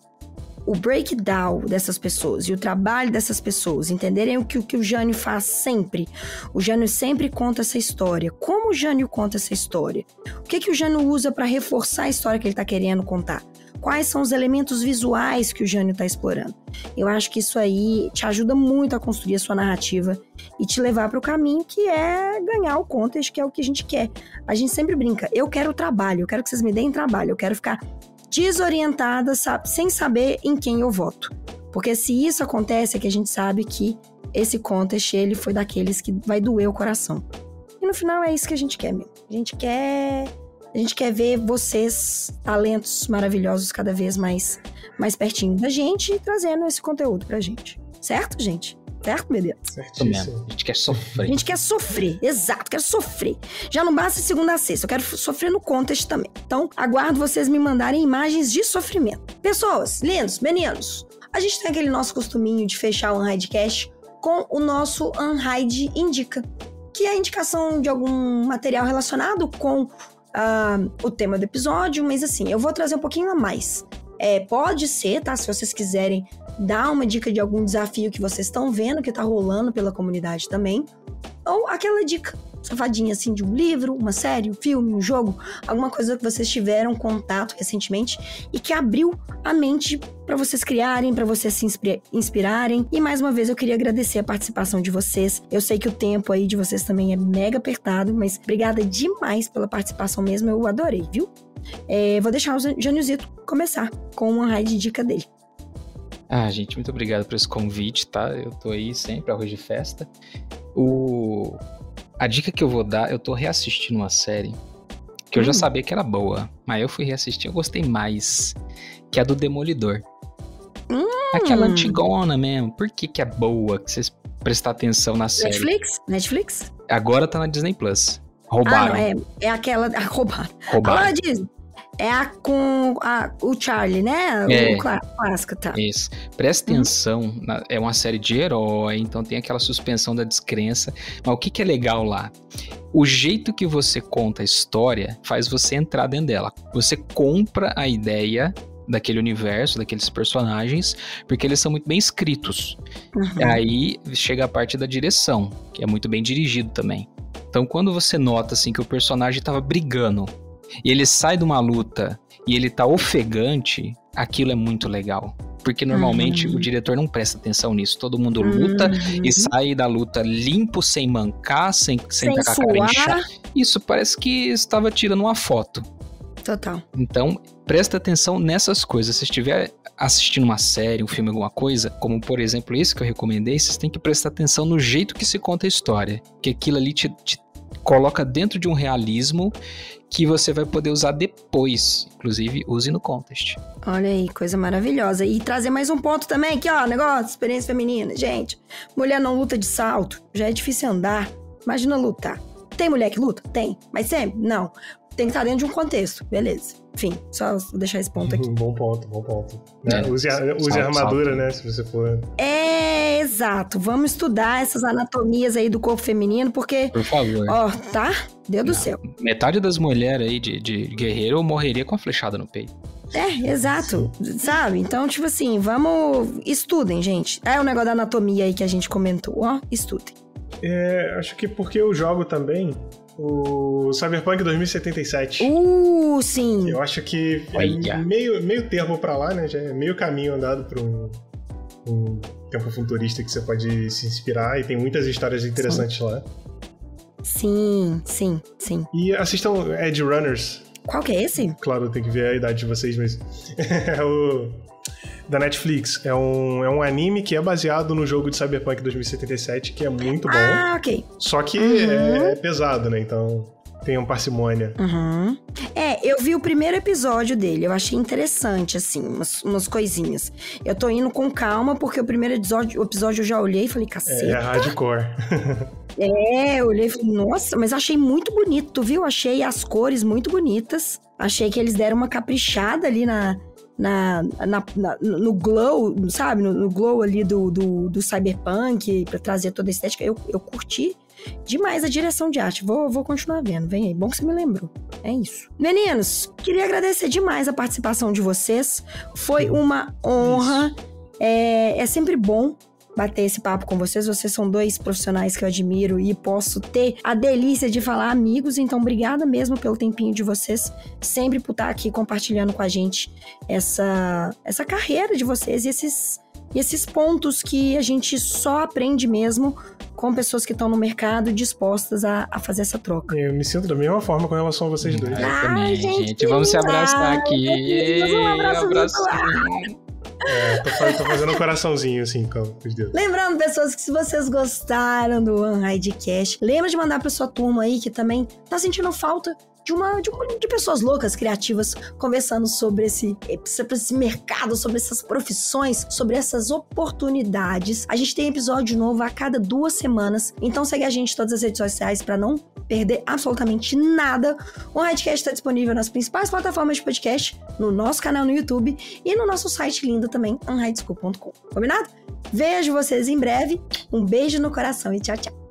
o breakdown dessas pessoas e o trabalho dessas pessoas, entenderem o que, o que o Jânio faz sempre, o Jânio sempre conta essa história, como o Jânio conta essa história, o que, que o Jânio usa para reforçar a história que ele está querendo contar, quais são os elementos visuais que o Jânio está explorando. Eu acho que isso aí te ajuda muito a construir a sua narrativa e te levar para o caminho que é ganhar o contest, que é o que a gente quer. A gente sempre brinca, eu quero trabalho, eu quero que vocês me deem trabalho, eu quero ficar desorientada, sabe, sem saber em quem eu voto. Porque se isso acontece, é que a gente sabe que esse contest, ele foi daqueles que vai doer o coração. E no final é isso que a gente quer mesmo. A gente quer, a gente quer ver vocês, talentos maravilhosos, cada vez mais, mais pertinho da gente e trazendo esse conteúdo pra gente. Certo, gente? Certo, meu Deus? Certo mesmo. A gente quer sofrer. A gente quer sofrer, exato, quero sofrer. Já não basta segunda a sexta, eu quero sofrer no contest também. Então, aguardo vocês me mandarem imagens de sofrimento. Pessoas, lindos, meninos, a gente tem aquele nosso costuminho de fechar o Unhide Cast com o nosso Unhide Indica, que é a indicação de algum material relacionado com uh, o tema do episódio, mas assim, eu vou trazer um pouquinho a mais. É, pode ser, tá? Se vocês quiserem dar uma dica de algum desafio que vocês estão vendo, que tá rolando pela comunidade também, ou aquela dica safadinha, assim, de um livro, uma série, um filme, um jogo, alguma coisa que vocês tiveram contato recentemente e que abriu a mente para vocês criarem, para vocês se inspirarem. E mais uma vez eu queria agradecer a participação de vocês. Eu sei que o tempo aí de vocês também é mega apertado, mas obrigada demais pela participação mesmo, eu adorei, viu? É, vou deixar o Jâniozito começar com uma raid de dica dele. Ah, gente, muito obrigado por esse convite, tá? Eu tô aí sempre, arroz de festa. O... A dica que eu vou dar, eu tô reassistindo uma série que hum. eu já sabia que era boa, mas eu fui reassistir, eu gostei mais, que é a do Demolidor. Hum. Aquela antigona mesmo. Por que que é boa? Que vocês prestar atenção na série. Netflix? Netflix? Agora tá na Disney Plus. Roubaram. Ah, é, é aquela... Ah, roubaram. Roubaram. Disney. É a com a, o Charlie, né? É, o clássico, tá? Isso. Presta uhum. atenção, na, é uma série de herói, então tem aquela suspensão da descrença. Mas o que, que é legal lá? O jeito que você conta a história faz você entrar dentro dela. Você compra a ideia daquele universo, daqueles personagens, porque eles são muito bem escritos. Uhum. Aí chega a parte da direção, que é muito bem dirigido também. Então quando você nota assim, que o personagem estava brigando, e ele sai de uma luta e ele tá ofegante, aquilo é muito legal. Porque normalmente uhum. o diretor não presta atenção nisso. Todo mundo luta uhum. e sai da luta limpo, sem mancar, sem, sem, sem tacar a cara em chá. Isso parece que estava tirando uma foto. Total. Então, presta atenção nessas coisas. Se estiver assistindo uma série, um filme, alguma coisa, como por exemplo esse que eu recomendei, vocês têm que prestar atenção no jeito que se conta a história. Que aquilo ali te, te coloca dentro de um realismo que você vai poder usar depois. Inclusive, use no contest. Olha aí, coisa maravilhosa. E trazer mais um ponto também aqui, ó, negócio, experiência feminina. Gente, mulher não luta de salto, já é difícil andar. Imagina lutar. Tem mulher que luta? Tem. Mas sempre? Não. Tem que estar dentro de um contexto, beleza. Enfim, só deixar esse ponto aqui. Bom ponto, bom ponto. É, é, use a, use a armadura, salto, né, se você for... É, exato. Vamos estudar essas anatomias aí do corpo feminino, porque... Por favor. Ó, tá? Deus do céu. Metade das mulheres aí de, de guerreiro morreria com a flechada no peito. É, exato. Sim. Sabe? Então, tipo assim, vamos... Estudem, gente. É o um negócio da anatomia aí que a gente comentou. Ó, estudem. É, acho que porque eu jogo também... O Cyberpunk dois mil e setenta e sete. Uh, sim. Eu acho que é meio, meio termo pra lá, né? Já é meio caminho andado pra um, um tempo futurista que você pode se inspirar e tem muitas histórias interessantes sim. lá. Sim, sim, sim. E assistam Edgerunners. Qual que é esse? Claro, tem que ver a idade de vocês, mas... é o... da Netflix. É um, é um anime que é baseado no jogo de Cyberpunk dois mil e setenta e sete, que é muito bom. Ah, ok. Só que uhum. é, é pesado, né? Então tem um parcimônia. Uhum. É, eu vi o primeiro episódio dele. Eu achei interessante, assim, umas, umas coisinhas. Eu tô indo com calma, porque o primeiro episódio, o episódio eu já olhei e falei, caceta. É hardcore. É, eu olhei e falei, nossa, mas achei muito bonito, viu? Achei as cores muito bonitas. Achei que eles deram uma caprichada ali na... Na, na, na, no glow, sabe? No, no glow ali do, do, do Cyberpunk, pra trazer toda a estética. Eu, eu curti demais a direção de arte. Vou, vou continuar vendo. Vem aí. Bom que você me lembrou. É isso. Meninos, queria agradecer demais a participação de vocês. Foi uma honra. É, é sempre bom bater esse papo com vocês. Vocês são dois profissionais que eu admiro e posso ter a delícia de falar amigos. Então, obrigada mesmo pelo tempinho de vocês, sempre por estar aqui compartilhando com a gente essa, essa carreira de vocês e esses, e esses pontos que a gente só aprende mesmo com pessoas que estão no mercado dispostas a, a fazer essa troca. Eu me sinto da mesma forma com relação a vocês dois. Ai, também, gente, gente. Vamos se abraçar aqui. Ei, um abraço, abraço. É, tô, tô fazendo um coraçãozinho assim, com os dedos. Lembrando, pessoas, que se vocês gostaram do Unhide Cast, lembra de mandar pra sua turma aí que também tá sentindo falta de uma, de uma de pessoas loucas, criativas, conversando sobre esse, sobre esse mercado, sobre essas profissões, sobre essas oportunidades. A gente tem episódio novo a cada duas semanas, então segue a gente em todas as redes sociais para não perder absolutamente nada. O Unhidecast está disponível nas principais plataformas de podcast, no nosso canal no YouTube e no nosso site lindo também, unhide school ponto com. Combinado? Vejo vocês em breve. Um beijo no coração e tchau, tchau.